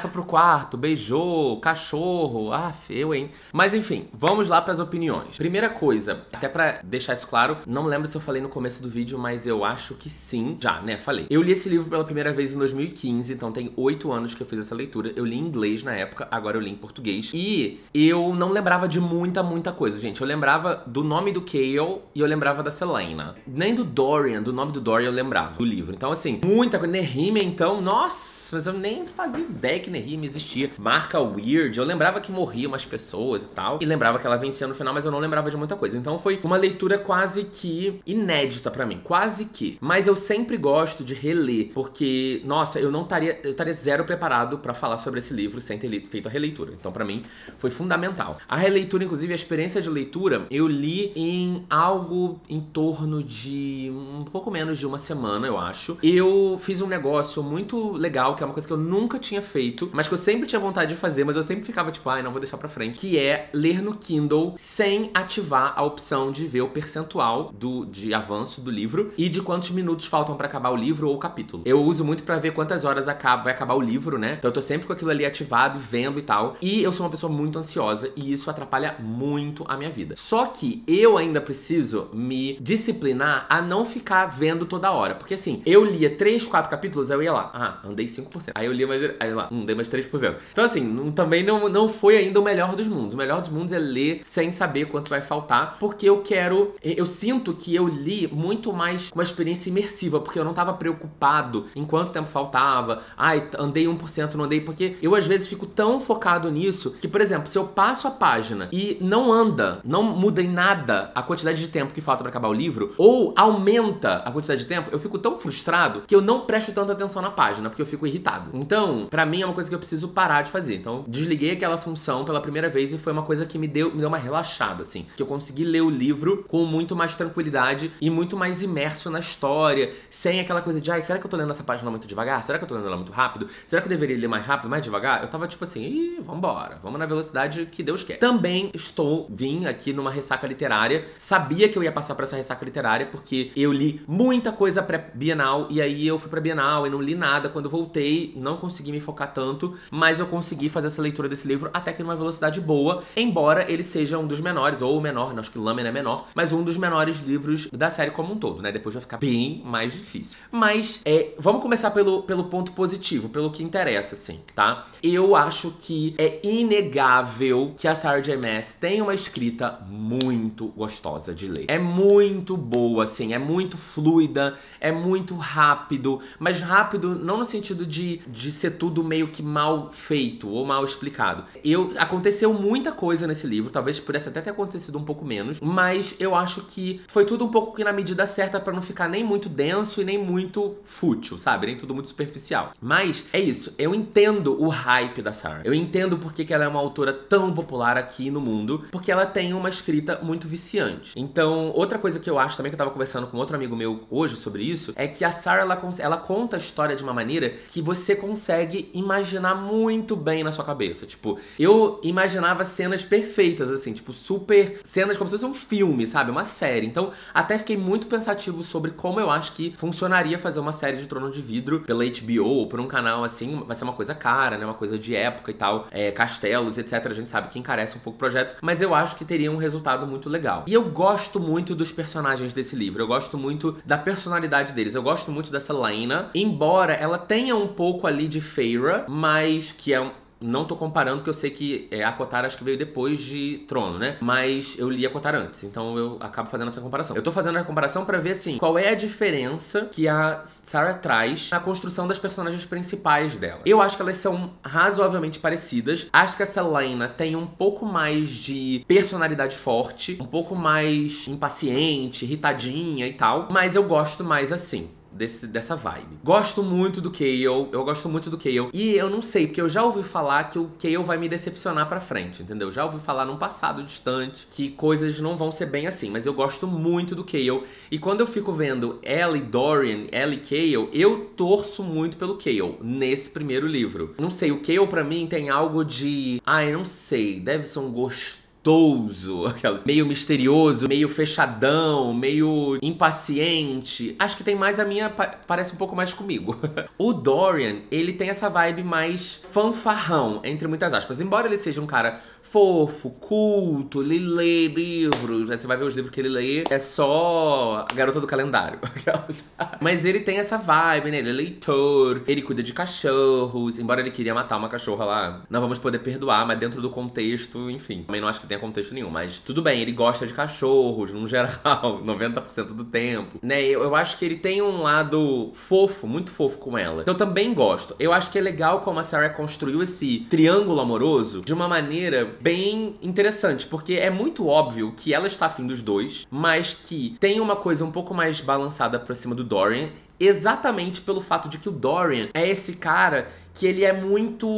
Foi pro quarto, beijou, cachorro. Ah, feio, hein? Mas enfim, vamos lá pras opiniões. Primeira coisa, até pra deixar isso claro, não lembro se eu falei no começo do vídeo, mas eu acho que sim. Já, né? Falei. Eu li esse livro pela primeira vez em 2015, então tem 8 anos que eu fiz essa leitura. Eu li em inglês na época, agora eu li em português. E eu não lembrava de muita coisa, gente. Eu lembrava do nome do Chaol e eu lembrava da Celaena. Nem do Dorian, do nome do Dorian eu lembrava do livro. Então, assim, muita coisa. Nehemia, então, nossa, mas eu nem fazia ideia que Nehemia existia. Marca Wyrd, eu lembrava que morriam umas pessoas e tal. E lembrava que ela vencia no final, mas eu não lembrava de muita coisa. Então foi uma leitura quase que inédita pra mim, quase que. Mas eu sempre gosto de reler, porque, nossa, eu estaria zero preparado pra falar sobre esse livro sem ter feito a releitura. Então, pra mim, foi fundamental. A releitura, inclusive, a experiência de leitura, eu li em algo em torno de um pouco menos de 1 semana, eu acho. Eu fiz um negócio muito legal, que é uma coisa que eu nunca tinha feito, mas que eu sempre tinha vontade de fazer, mas eu sempre ficava tipo, ai, não vou deixar pra frente, que é ler no Kindle sem ativar a opção de ver o percentual de avanço do livro e de quantos minutos faltam pra acabar o livro ou o capítulo. Eu uso muito pra ver quantas horas vai acabar o livro, né? Então eu tô sempre com aquilo ali ativado, vendo e tal. E eu sou uma pessoa muito ansiosa e isso atrapalha muito a minha vida. Só que eu ainda preciso me disciplinar a não ficar vendo toda hora. Porque assim, eu lia 3, 4 capítulos, eu ia lá, ah, andei 5%. Aí eu lia mais, aí lá, andei mais 3%. Então assim, também não foi ainda o melhor dos mundos. O melhor dos mundos é ler sem saber quanto vai faltar, porque eu sinto que eu li muito mais uma experiência imersiva, porque eu não tava preocupado em quanto tempo faltava, ai, andei 1%, não andei, porque eu às vezes fico tão focado nisso, que por exemplo, se eu passo a página e não anda, não muda em nada a quantidade de tempo que falta pra acabar o livro, ou aumenta a quantidade de tempo, eu fico tão frustrado que eu não presto tanta atenção na página, porque eu fico irritado. Então, pra mim é uma coisa que eu preciso parar de fazer. Então, desliguei aquela função pela primeira vez e foi uma coisa que me deu uma relaxada, assim, que eu consegui ler o livro com muito mais tranquilidade e muito mais imerso na história, sem aquela coisa de, ai, será que eu tô lendo essa página muito devagar? Será que eu tô lendo ela muito rápido? Será que eu deveria ler mais rápido, mais devagar? Eu tava tipo assim, ih, vambora, vamos na velocidade que Deus quer. Também vim aqui numa ressaca literária, sabia que eu ia passar por essa ressaca literária, porque eu li muita coisa pré-bienal, e aí eu fui pra Bienal e não li nada, quando eu voltei, não consegui me focar tanto, mas eu consegui fazer essa leitura desse livro até que numa velocidade boa, embora ele seja um dos menores, ou o menor, não, acho que Lâmina é menor, mas um dos menores livros da série como um todo, né, depois vai ficar bem mais difícil. Mas, vamos começar pelo ponto positivo, pelo que interessa, assim, tá? Eu acho que é inegável que a Sarah J. Maas tem uma escrita muito gostosa de ler. É muito boa, assim, é muito fluida, é muito rápido, mas rápido não no sentido de ser tudo meio que mal feito ou mal explicado. Aconteceu muita coisa nesse livro, talvez pudesse até ter acontecido um pouco menos, mas eu acho que foi tudo um pouco que na medida certa pra não ficar nem muito denso e nem muito fútil, sabe? Nem tudo muito superficial. Mas é isso, eu entendo o hype da Sarah. Eu entendo porque que ela é uma autora tão popular aqui no mundo, porque ela tem uma escrita muito viciante. Então, outra coisa que eu acho também, que eu tava conversando com outro amigo meu hoje sobre isso, é que a Sarah, ela conta a história de uma maneira que você consegue imaginar muito bem na sua cabeça. Tipo, eu imaginava cenas perfeitas, assim, tipo, super cenas como se fosse um filme, sabe? Uma série. Então, até fiquei muito pensativo sobre como eu acho que funcionaria fazer uma série de Trono de Vidro pela HBO ou por um canal, assim, vai ser uma coisa cara, né? Uma coisa de época e tal, castelos, etc. A gente sabe que encarece um pouco o projeto, mas eu acho que teria um resultado muito legal. E eu gosto muito dos personagens desse livro, eu gosto muito da personalidade deles, eu gosto muito da Celaena, embora ela tenha um pouco ali de Feyre, mas que é um... Não tô comparando, porque eu sei que ACOTAR acho que veio depois de Trono, né? Mas eu li ACOTAR antes, então eu acabo fazendo essa comparação. Eu tô fazendo a comparação pra ver, assim, qual é a diferença que a Sarah traz na construção das personagens principais dela. Eu acho que elas são razoavelmente parecidas. Acho que a Celaena tem um pouco mais de personalidade forte, um pouco mais impaciente, irritadinha e tal. Mas eu gosto mais assim. Dessa vibe. Gosto muito do Chaol, eu gosto muito do Chaol. E eu não sei, porque eu já ouvi falar que o Chaol vai me decepcionar pra frente, entendeu? Já ouvi falar num passado distante que coisas não vão ser bem assim, mas eu gosto muito do Chaol. E quando eu fico vendo ela e Dorian, ela e Chaol, eu torço muito pelo Chaol nesse primeiro livro. Não sei, o Chaol pra mim tem algo de... Ai, não sei, deve ser um gostoso, meio misterioso, meio fechadão, meio impaciente. Acho que tem mais a minha... Parece um pouco mais comigo. O Dorian, ele tem essa vibe mais fanfarrão, entre muitas aspas. Embora ele seja um cara fofo, culto, ele lê livros. Você vai ver os livros que ele lê. É só a garota do calendário. Mas ele tem essa vibe, né? Ele é leitor, ele cuida de cachorros. Embora ele queria matar uma cachorra lá, não vamos poder perdoar, mas dentro do contexto, enfim. Também não acho que tenha contexto nenhum, mas tudo bem, ele gosta de cachorros, no geral, 90% do tempo, né? Eu acho que ele tem um lado fofo, muito fofo com ela. Então eu também gosto. Eu acho que é legal como a Sarah construiu esse triângulo amoroso de uma maneira bem interessante, porque é muito óbvio que ela está afim dos dois, mas que tem uma coisa um pouco mais balançada pra cima do Dorian, exatamente pelo fato de que o Dorian é esse cara que ele é muito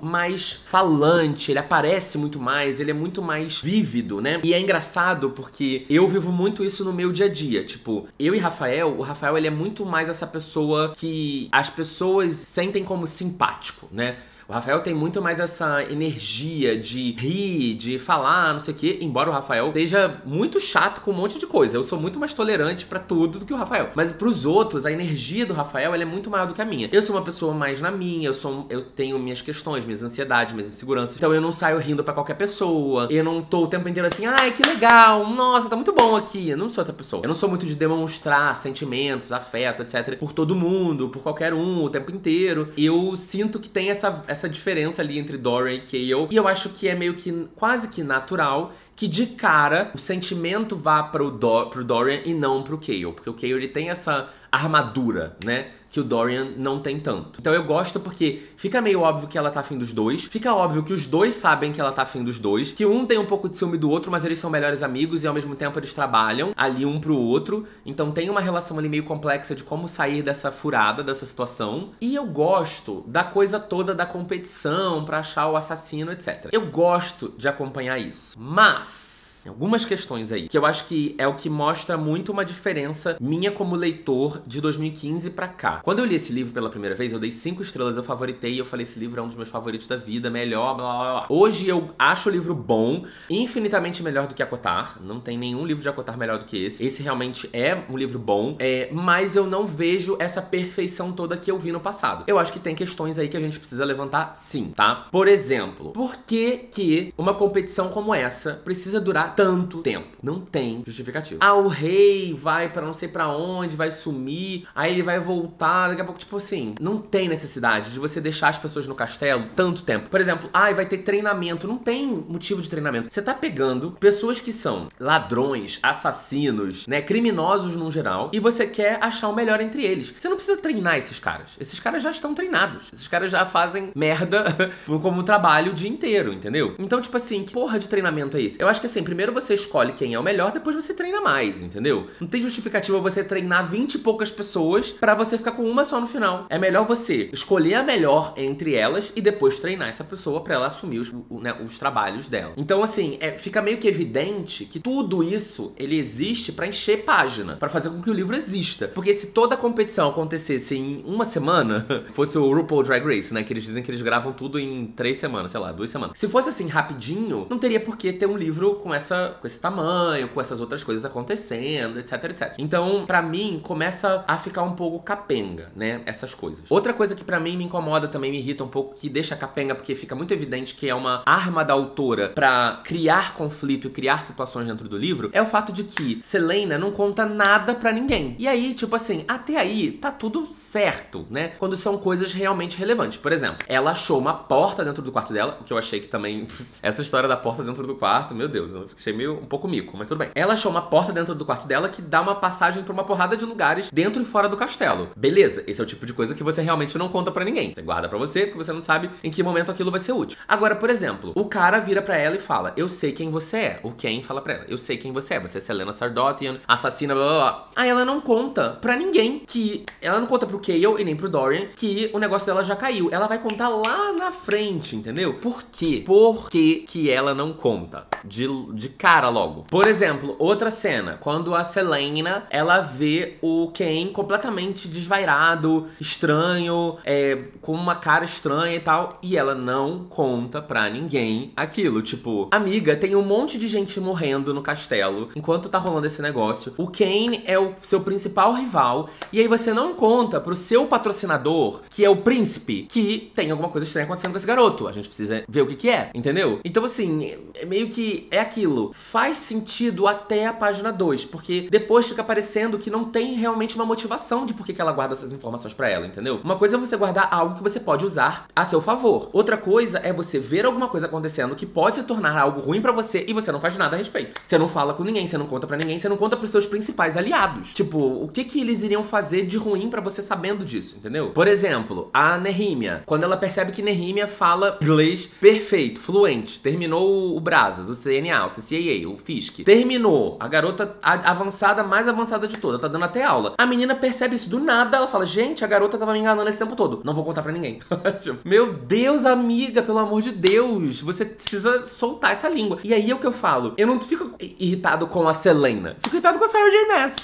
mais falante, ele aparece muito mais, ele é muito mais vívido, né? E é engraçado porque eu vivo muito isso no meu dia a dia, tipo, eu e Rafael, o Rafael ele é muito mais essa pessoa que as pessoas sentem como simpático, né? O Rafael tem muito mais essa energia de rir, de falar, não sei o quê. Embora o Rafael seja muito chato com um monte de coisa. Eu sou muito mais tolerante pra tudo do que o Rafael. Mas pros outros, a energia do Rafael, ela é muito maior do que a minha. Eu sou uma pessoa mais na minha, eu tenho minhas questões, minhas ansiedades, minhas inseguranças. Então eu não saio rindo pra qualquer pessoa. Eu não tô o tempo inteiro assim, ai, que legal, nossa, tá muito bom aqui. Eu não sou essa pessoa. Eu não sou muito de demonstrar sentimentos, afeto, etc. Por todo mundo, por qualquer um, o tempo inteiro. Eu sinto que tem essa diferença ali entre Dorian e Chaol. E eu acho que é meio que, quase que natural, que de cara o sentimento vá pro Dorian e não pro Chaol. Porque o Chaol, ele tem essa armadura, né? Que o Dorian não tem tanto. Então eu gosto porque fica meio óbvio que ela tá afim dos dois. Fica óbvio que os dois sabem que ela tá afim dos dois. Que um tem um pouco de ciúme do outro, mas eles são melhores amigos. E ao mesmo tempo eles trabalham ali um pro outro. Então tem uma relação ali meio complexa de como sair dessa furada, dessa situação. E eu gosto da coisa toda da competição pra achar o assassino, etc. Eu gosto de acompanhar isso. Mas algumas questões aí, que eu acho que é o que mostra muito uma diferença minha como leitor de 2015 pra cá. Quando eu li esse livro pela primeira vez, eu dei 5 estrelas, eu favoritei, eu falei, esse livro é um dos meus favoritos da vida, melhor, blá, blá, blá. Hoje eu acho o livro bom, infinitamente melhor do que ACOTAR, não tem nenhum livro de ACOTAR melhor do que esse. Esse realmente é um livro bom, mas eu não vejo essa perfeição toda que eu vi no passado. Eu acho que tem questões aí que a gente precisa levantar sim, tá? Por exemplo, por que uma competição como essa precisa durar tanto tempo? Não tem justificativo. Ah, o rei vai pra não sei pra onde, vai sumir, aí ele vai voltar, daqui a pouco, tipo assim, não tem necessidade de você deixar as pessoas no castelo tanto tempo. Por exemplo, ah, vai ter treinamento, não tem motivo de treinamento. Você tá pegando pessoas que são ladrões, assassinos, né, criminosos no geral, e você quer achar o melhor entre eles. Você não precisa treinar esses caras. Esses caras já estão treinados. Esses caras já fazem merda como trabalho o dia inteiro, entendeu? Então, tipo assim, que porra de treinamento é esse? Eu acho que assim, primeiro você escolhe quem é o melhor, depois você treina mais, entendeu? Não tem justificativa você treinar 20 e poucas pessoas pra você ficar com uma só no final. É melhor você escolher a melhor entre elas e depois treinar essa pessoa pra ela assumir os trabalhos dela. Então, assim, fica meio que evidente que tudo isso, ele existe pra encher página, pra fazer com que o livro exista. Porque se toda a competição acontecesse em uma semana, fosse o RuPaul Drag Race, né, que eles dizem que eles gravam tudo em 3 semanas, sei lá, 2 semanas. Se fosse assim, rapidinho, não teria por que ter um livro com esse tamanho, com essas outras coisas acontecendo, etc, etc. Então, pra mim, começa a ficar um pouco capenga, né, essas coisas. Outra coisa que pra mim me incomoda também, me irrita um pouco, que deixa capenga, porque fica muito evidente que é uma arma da autora pra criar conflito e criar situações dentro do livro, é o fato de que Celaena não conta nada pra ninguém. E aí, tipo assim, até aí tá tudo certo, né, quando são coisas realmente relevantes. Por exemplo, ela achou uma porta dentro do quarto dela, o que eu achei que também, essa história da porta dentro do quarto, meu Deus, eu achei meio um pouco mico, mas tudo bem. Ela achou uma porta dentro do quarto dela que dá uma passagem pra uma porrada de lugares dentro e fora do castelo. Beleza, esse é o tipo de coisa que você realmente não conta pra ninguém. Você guarda pra você, porque você não sabe em que momento aquilo vai ser útil. Agora, por exemplo, o cara vira pra ela e fala, eu sei quem você é. O Cain fala pra ela, eu sei quem você é Celaena Sardotian, assassina, blá, blá, blá. Aí ela não conta pra ninguém que... Ela não conta pro Chaol e nem pro Dorian que o negócio dela já caiu. Ela vai contar lá na frente, entendeu? Por quê? Por que que ela não conta? De cara logo. Por exemplo, outra cena, quando a Celaena, ela vê o Cain completamente desvairado, estranho, com uma cara estranha e tal, e ela não conta pra ninguém aquilo. Tipo, amiga, tem um monte de gente morrendo no castelo, enquanto tá rolando esse negócio, o Cain é o seu principal rival, e aí você não conta pro seu patrocinador, que é o príncipe, que tem alguma coisa estranha acontecendo com esse garoto. A gente precisa ver o que que é, entendeu? Então assim, é meio que é aquilo, faz sentido até a página 2, porque depois fica parecendo que não tem realmente uma motivação de por que ela guarda essas informações pra ela, entendeu? Uma coisa é você guardar algo que você pode usar a seu favor. Outra coisa é você ver alguma coisa acontecendo que pode se tornar algo ruim pra você e você não faz nada a respeito. Você não fala com ninguém, você não conta pra ninguém, você não conta pros seus principais aliados. Tipo, o que que eles iriam fazer de ruim pra você sabendo disso, entendeu? Por exemplo, a Nehemia, quando ela percebe que Nehemia fala inglês perfeito, fluente, terminou o brasas, CNA, o CCAA, o FISC. Terminou. A garota avançada, mais avançada de toda, tá dando até aula. A menina percebe isso do nada, ela fala, gente, a garota tava me enganando esse tempo todo. Não vou contar pra ninguém. Meu Deus, amiga, pelo amor de Deus, você precisa soltar essa língua. E aí é o que eu falo, eu não fico irritado com a Celaena, fico irritado com a Sarah J. Maas.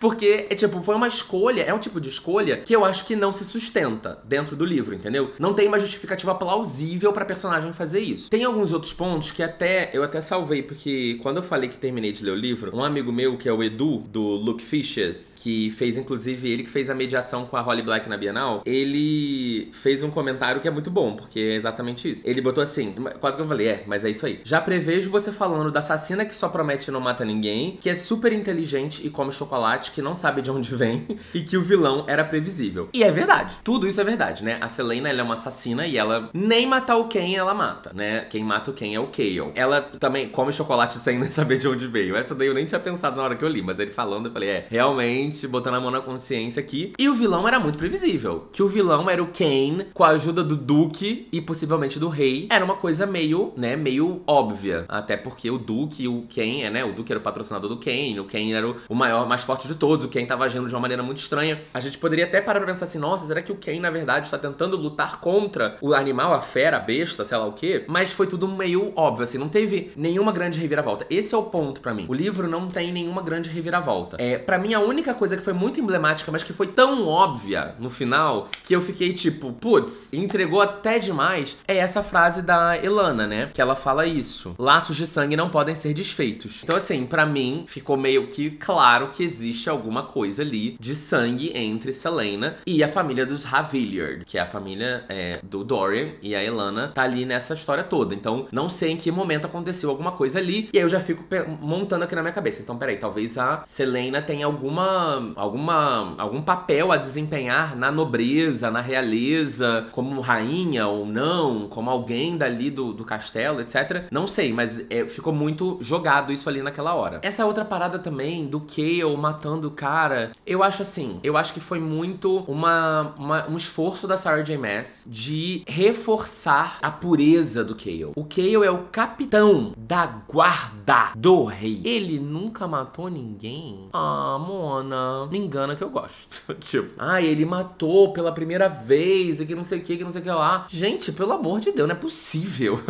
Porque, é tipo, foi uma escolha, é um tipo de escolha que eu acho que não se sustenta dentro do livro, entendeu? Não tem uma justificativa plausível pra personagem fazer isso. Tem alguns outros pontos que eu até salvei, porque quando eu falei que terminei de ler o livro, um amigo meu, que é o Edu, do Luke Fishes, que fez, inclusive, ele que fez a mediação com a Holly Black na Bienal, ele fez um comentário que é muito bom, porque é exatamente isso. Ele botou assim, quase que eu falei, mas é isso aí. Já prevejo você falando da assassina que só promete e não mata ninguém, que é super inteligente e come chocolate, que não sabe de onde vem, e que o vilão era previsível. E é verdade. Tudo isso é verdade, né? A Celaena, ela é uma assassina e ela nem matar o Cain, ela mata, né? Quem mata o Cain é o Chaol. Ela também come chocolate sem nem saber de onde veio. Essa daí eu nem tinha pensado na hora que eu li, mas ele falando, eu falei, realmente, botando a mão na consciência aqui. E o vilão era muito previsível. Que o vilão era o Cain, com a ajuda do Duque e possivelmente do rei. Era uma coisa meio, né, meio óbvia. Até porque o Duque e o Cain, né, o Duque era o patrocinador do Cain, o Cain era o maior, mais forte de todos, o Cain tava agindo de uma maneira muito estranha. A gente poderia até parar pra pensar assim, nossa, será que o Cain, na verdade, está tentando lutar contra o animal, a fera, a besta, sei lá o quê? Mas foi tudo meio óbvio, assim, não teve nenhuma grande reviravolta. Esse é o ponto pra mim. O livro não tem nenhuma grande reviravolta. Pra mim, a única coisa que foi muito emblemática, mas que foi tão óbvia no final, que eu fiquei tipo, putz, entregou até demais, é essa frase da Elena, né? Que ela fala isso. Laços de sangue não podem ser desfeitos. Então, assim, pra mim, ficou meio que claro que existe alguma coisa ali de sangue entre Celaena e a família dos Havilliard, que é a família do Dorian, e a Elena tá ali nessa história toda. Então, não sei em que momento aconteceu alguma coisa ali, e aí eu já fico montando aqui na minha cabeça. Então, peraí, talvez a Celaena tenha algum papel a desempenhar na nobreza, na realeza, como rainha ou não, como alguém dali do castelo, etc. Não sei, mas ficou muito jogado isso ali naquela hora. Essa outra parada também, do Chaol matando o cara, eu acho assim, eu acho que foi muito um esforço da Sarah J. Maas de reforçar a pureza do Chaol. O Chaol é o capitão da guarda do rei. Ele nunca matou ninguém? Ah, Mona, me engana que eu gosto. Tipo, ele matou pela primeira vez, e que não sei o que, não sei o que lá. Gente, pelo amor de Deus, não é possível.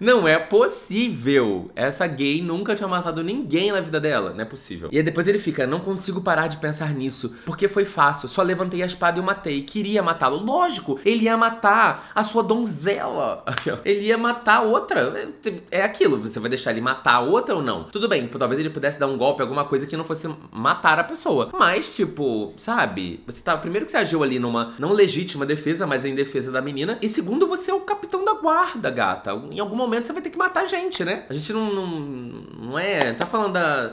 Não é possível. Essa gay nunca tinha matado ninguém na vida dela. Não é possível. E aí depois ele fica, não consigo parar de pensar nisso, porque foi fácil. Só levantei a espada e o matei. Queria matá-lo. Lógico, ele ia matar a sua donzela. Ele ia matar outra. É aquilo, você vai deixar ele matar a outra ou não? Tudo bem, talvez ele pudesse dar um golpe, alguma coisa que não fosse matar a pessoa. Mas, tipo, sabe? Você tá... Primeiro que você agiu ali numa não legítima defesa, mas em defesa da menina. E segundo, você é o capitão da guarda, gata. Em algum momento você vai ter que matar gente, né? A gente não é... Tá falando da...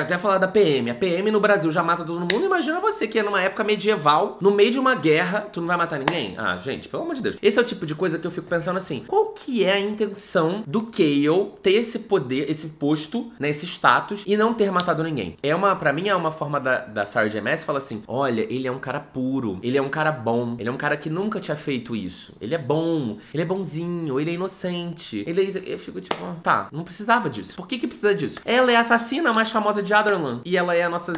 até falar da PM. A PM no Brasil já mata todo mundo. Imagina você que é numa época medieval, no meio de uma guerra, tu não vai matar ninguém? Ah, gente, pelo amor de Deus. Esse é o tipo de coisa que eu fico pensando assim, qual que é a intenção do Chaol ter esse poder, esse posto, né, esse status, e não ter matado ninguém? Pra mim, é uma forma da Sarah J. Maas fala assim, olha, ele é um cara puro, ele é um cara bom, ele é um cara que nunca tinha feito isso, ele é bom, ele é bonzinho, ele é inocente, eu fico tipo, tá, não precisava disso. Por que precisa disso? Ela é a assassina mais famosa de Adarlan, e ela é a nossa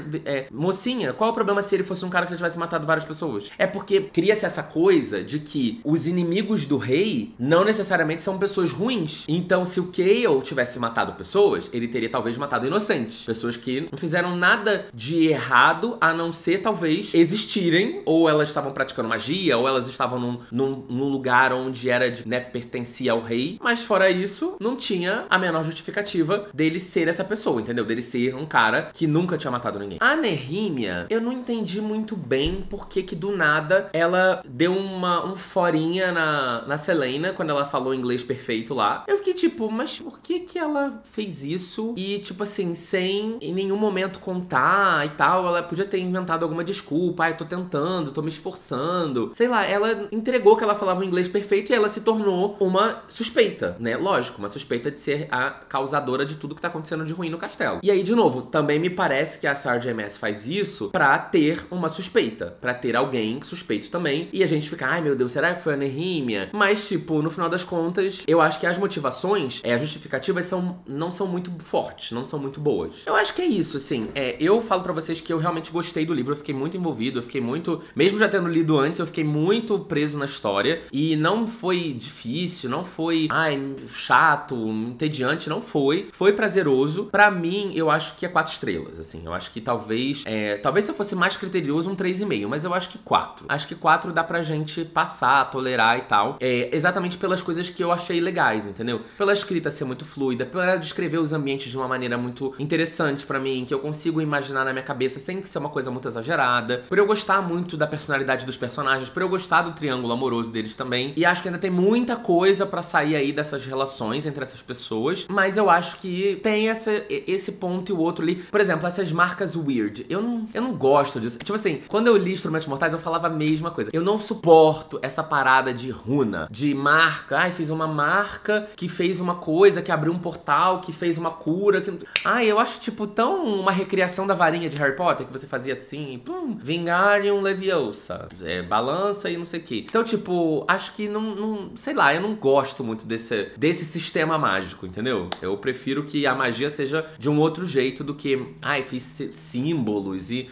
mocinha. Qual é o problema se ele fosse um cara que já tivesse matado várias pessoas? É porque cria-se essa coisa de que os inimigos do rei não necessariamente são pessoas ruins. Então, se o Chaol tivesse matado pessoas, ele teria talvez matado inocentes, pessoas que não fizeram nada de errado, a não ser talvez existirem, ou elas estavam praticando magia, ou elas estavam num lugar onde pertencia ao rei. Mas fora isso, não tinha a menor justificativa dele ser essa pessoa, entendeu? Dele ser um cara que nunca tinha matado ninguém. A Nehemia, eu não entendi muito bem porque que do nada ela deu um forinha na Celaena quando ela falou inglês perfeito lá. Eu fiquei tipo, mas por que ela fez isso? E tipo assim, sem em nenhum momento contar e tal, ela podia ter inventado alguma desculpa. Eu tô tentando, tô me esforçando. Sei lá, ela entregou que ela falava inglês perfeito e ela se tornou uma suspeita, né? Lógico, uma suspeita de ser a causadora de tudo que tá acontecendo de ruim no castelo. E aí, de novo, também me parece que a Sarah J. Maas faz isso pra ter uma suspeita, pra ter alguém suspeito também. E a gente fica, ai meu Deus, será que foi a Nehemia? Mas, tipo, no final das contas, eu acho que as motivações as justificativas não são muito fortes, não são muito boas. Eu acho que é isso, assim. Eu falo pra vocês que eu realmente gostei do livro, eu fiquei muito envolvido, eu fiquei muito... Mesmo já tendo lido antes, eu fiquei muito preso na história. E não foi difícil, não foi, ai, chato, entediante, não foi. Foi prazeroso. Pra mim, eu acho que é 4 estrelas, assim. Eu acho que talvez... talvez se eu fosse mais criterioso, um 3,5, mas eu acho que 4. Acho que 4 dá pra gente passar, tolerar e tal. Exatamente pelas coisas que eu achei legais, entendeu? Pela escrita ser muito fluida, pela descrever os ambientes de uma maneira muito interessante pra mim, que eu consigo imaginar na minha cabeça sem ser uma coisa muito exagerada, por eu gostar muito da personalidade dos personagens, por eu gostar do triângulo amoroso deles também. E acho que ainda tem muita coisa pra sair aí dessas relações entre essas pessoas, mas eu acho que tem esse ponto e o outro ali. Por exemplo, essas marcas Wyrd. Eu não gosto disso. Tipo assim, quando eu li Instrumentos Mortais, eu falava a mesma coisa. Eu não suporto essa parada de runa, de marca. Ai, fiz uma marca que fez uma coisa, que abriu um portal, que fez uma cura. Que... Ai, eu acho, tipo, tão uma recriação da varinha de Harry Potter, que você fazia assim, pum, Vingarium Leviosa, balança e não sei o que. Então, tipo, acho que não... Sei lá, eu não gosto muito desse sistema mágico, entendeu? Eu prefiro que a magia seja de um outro jeito do que... Ai, fiz símbolos e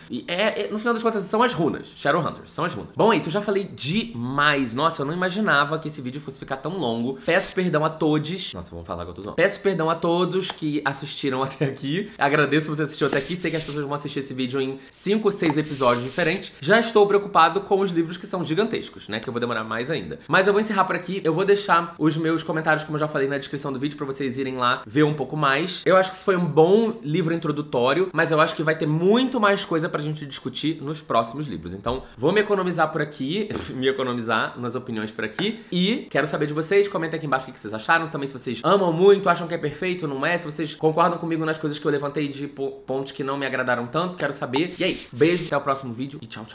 no final das contas, são as runas. Shadowhunters, são as runas. Bom, é isso. Eu já falei demais. Nossa, eu não imaginava que esse vídeo fosse ficar tão longo. Peço perdão a todos. Nossa, vamos falar que eu tô zoando. Peço perdão a todos que assistiram até aqui. Agradeço você assistiu até aqui. Sei que as pessoas vão assistir esse vídeo em 5 ou 6 episódios diferentes. Já estou preocupado com os livros que são gigantescos, né? Que eu vou demorar mais ainda. Mas eu vou encerrar por aqui. Eu vou deixar os meus comentários, como eu já falei, na descrição do vídeo, pra vocês irem lá ver um pouco mais. Eu acho que isso foi um bom livro introdutório, mas eu acho que vai ter muito mais coisa pra gente discutir nos próximos livros. Então, vou me economizar por aqui, me economizar nas opiniões por aqui. E quero saber de vocês, comenta aqui embaixo o que vocês acharam. Também se vocês amam muito, acham que é perfeito, não é? Se vocês concordam comigo nas coisas que eu levantei de pontos que não me agradaram tanto, quero saber. E é isso. Beijo, até o próximo vídeo e tchau, tchau.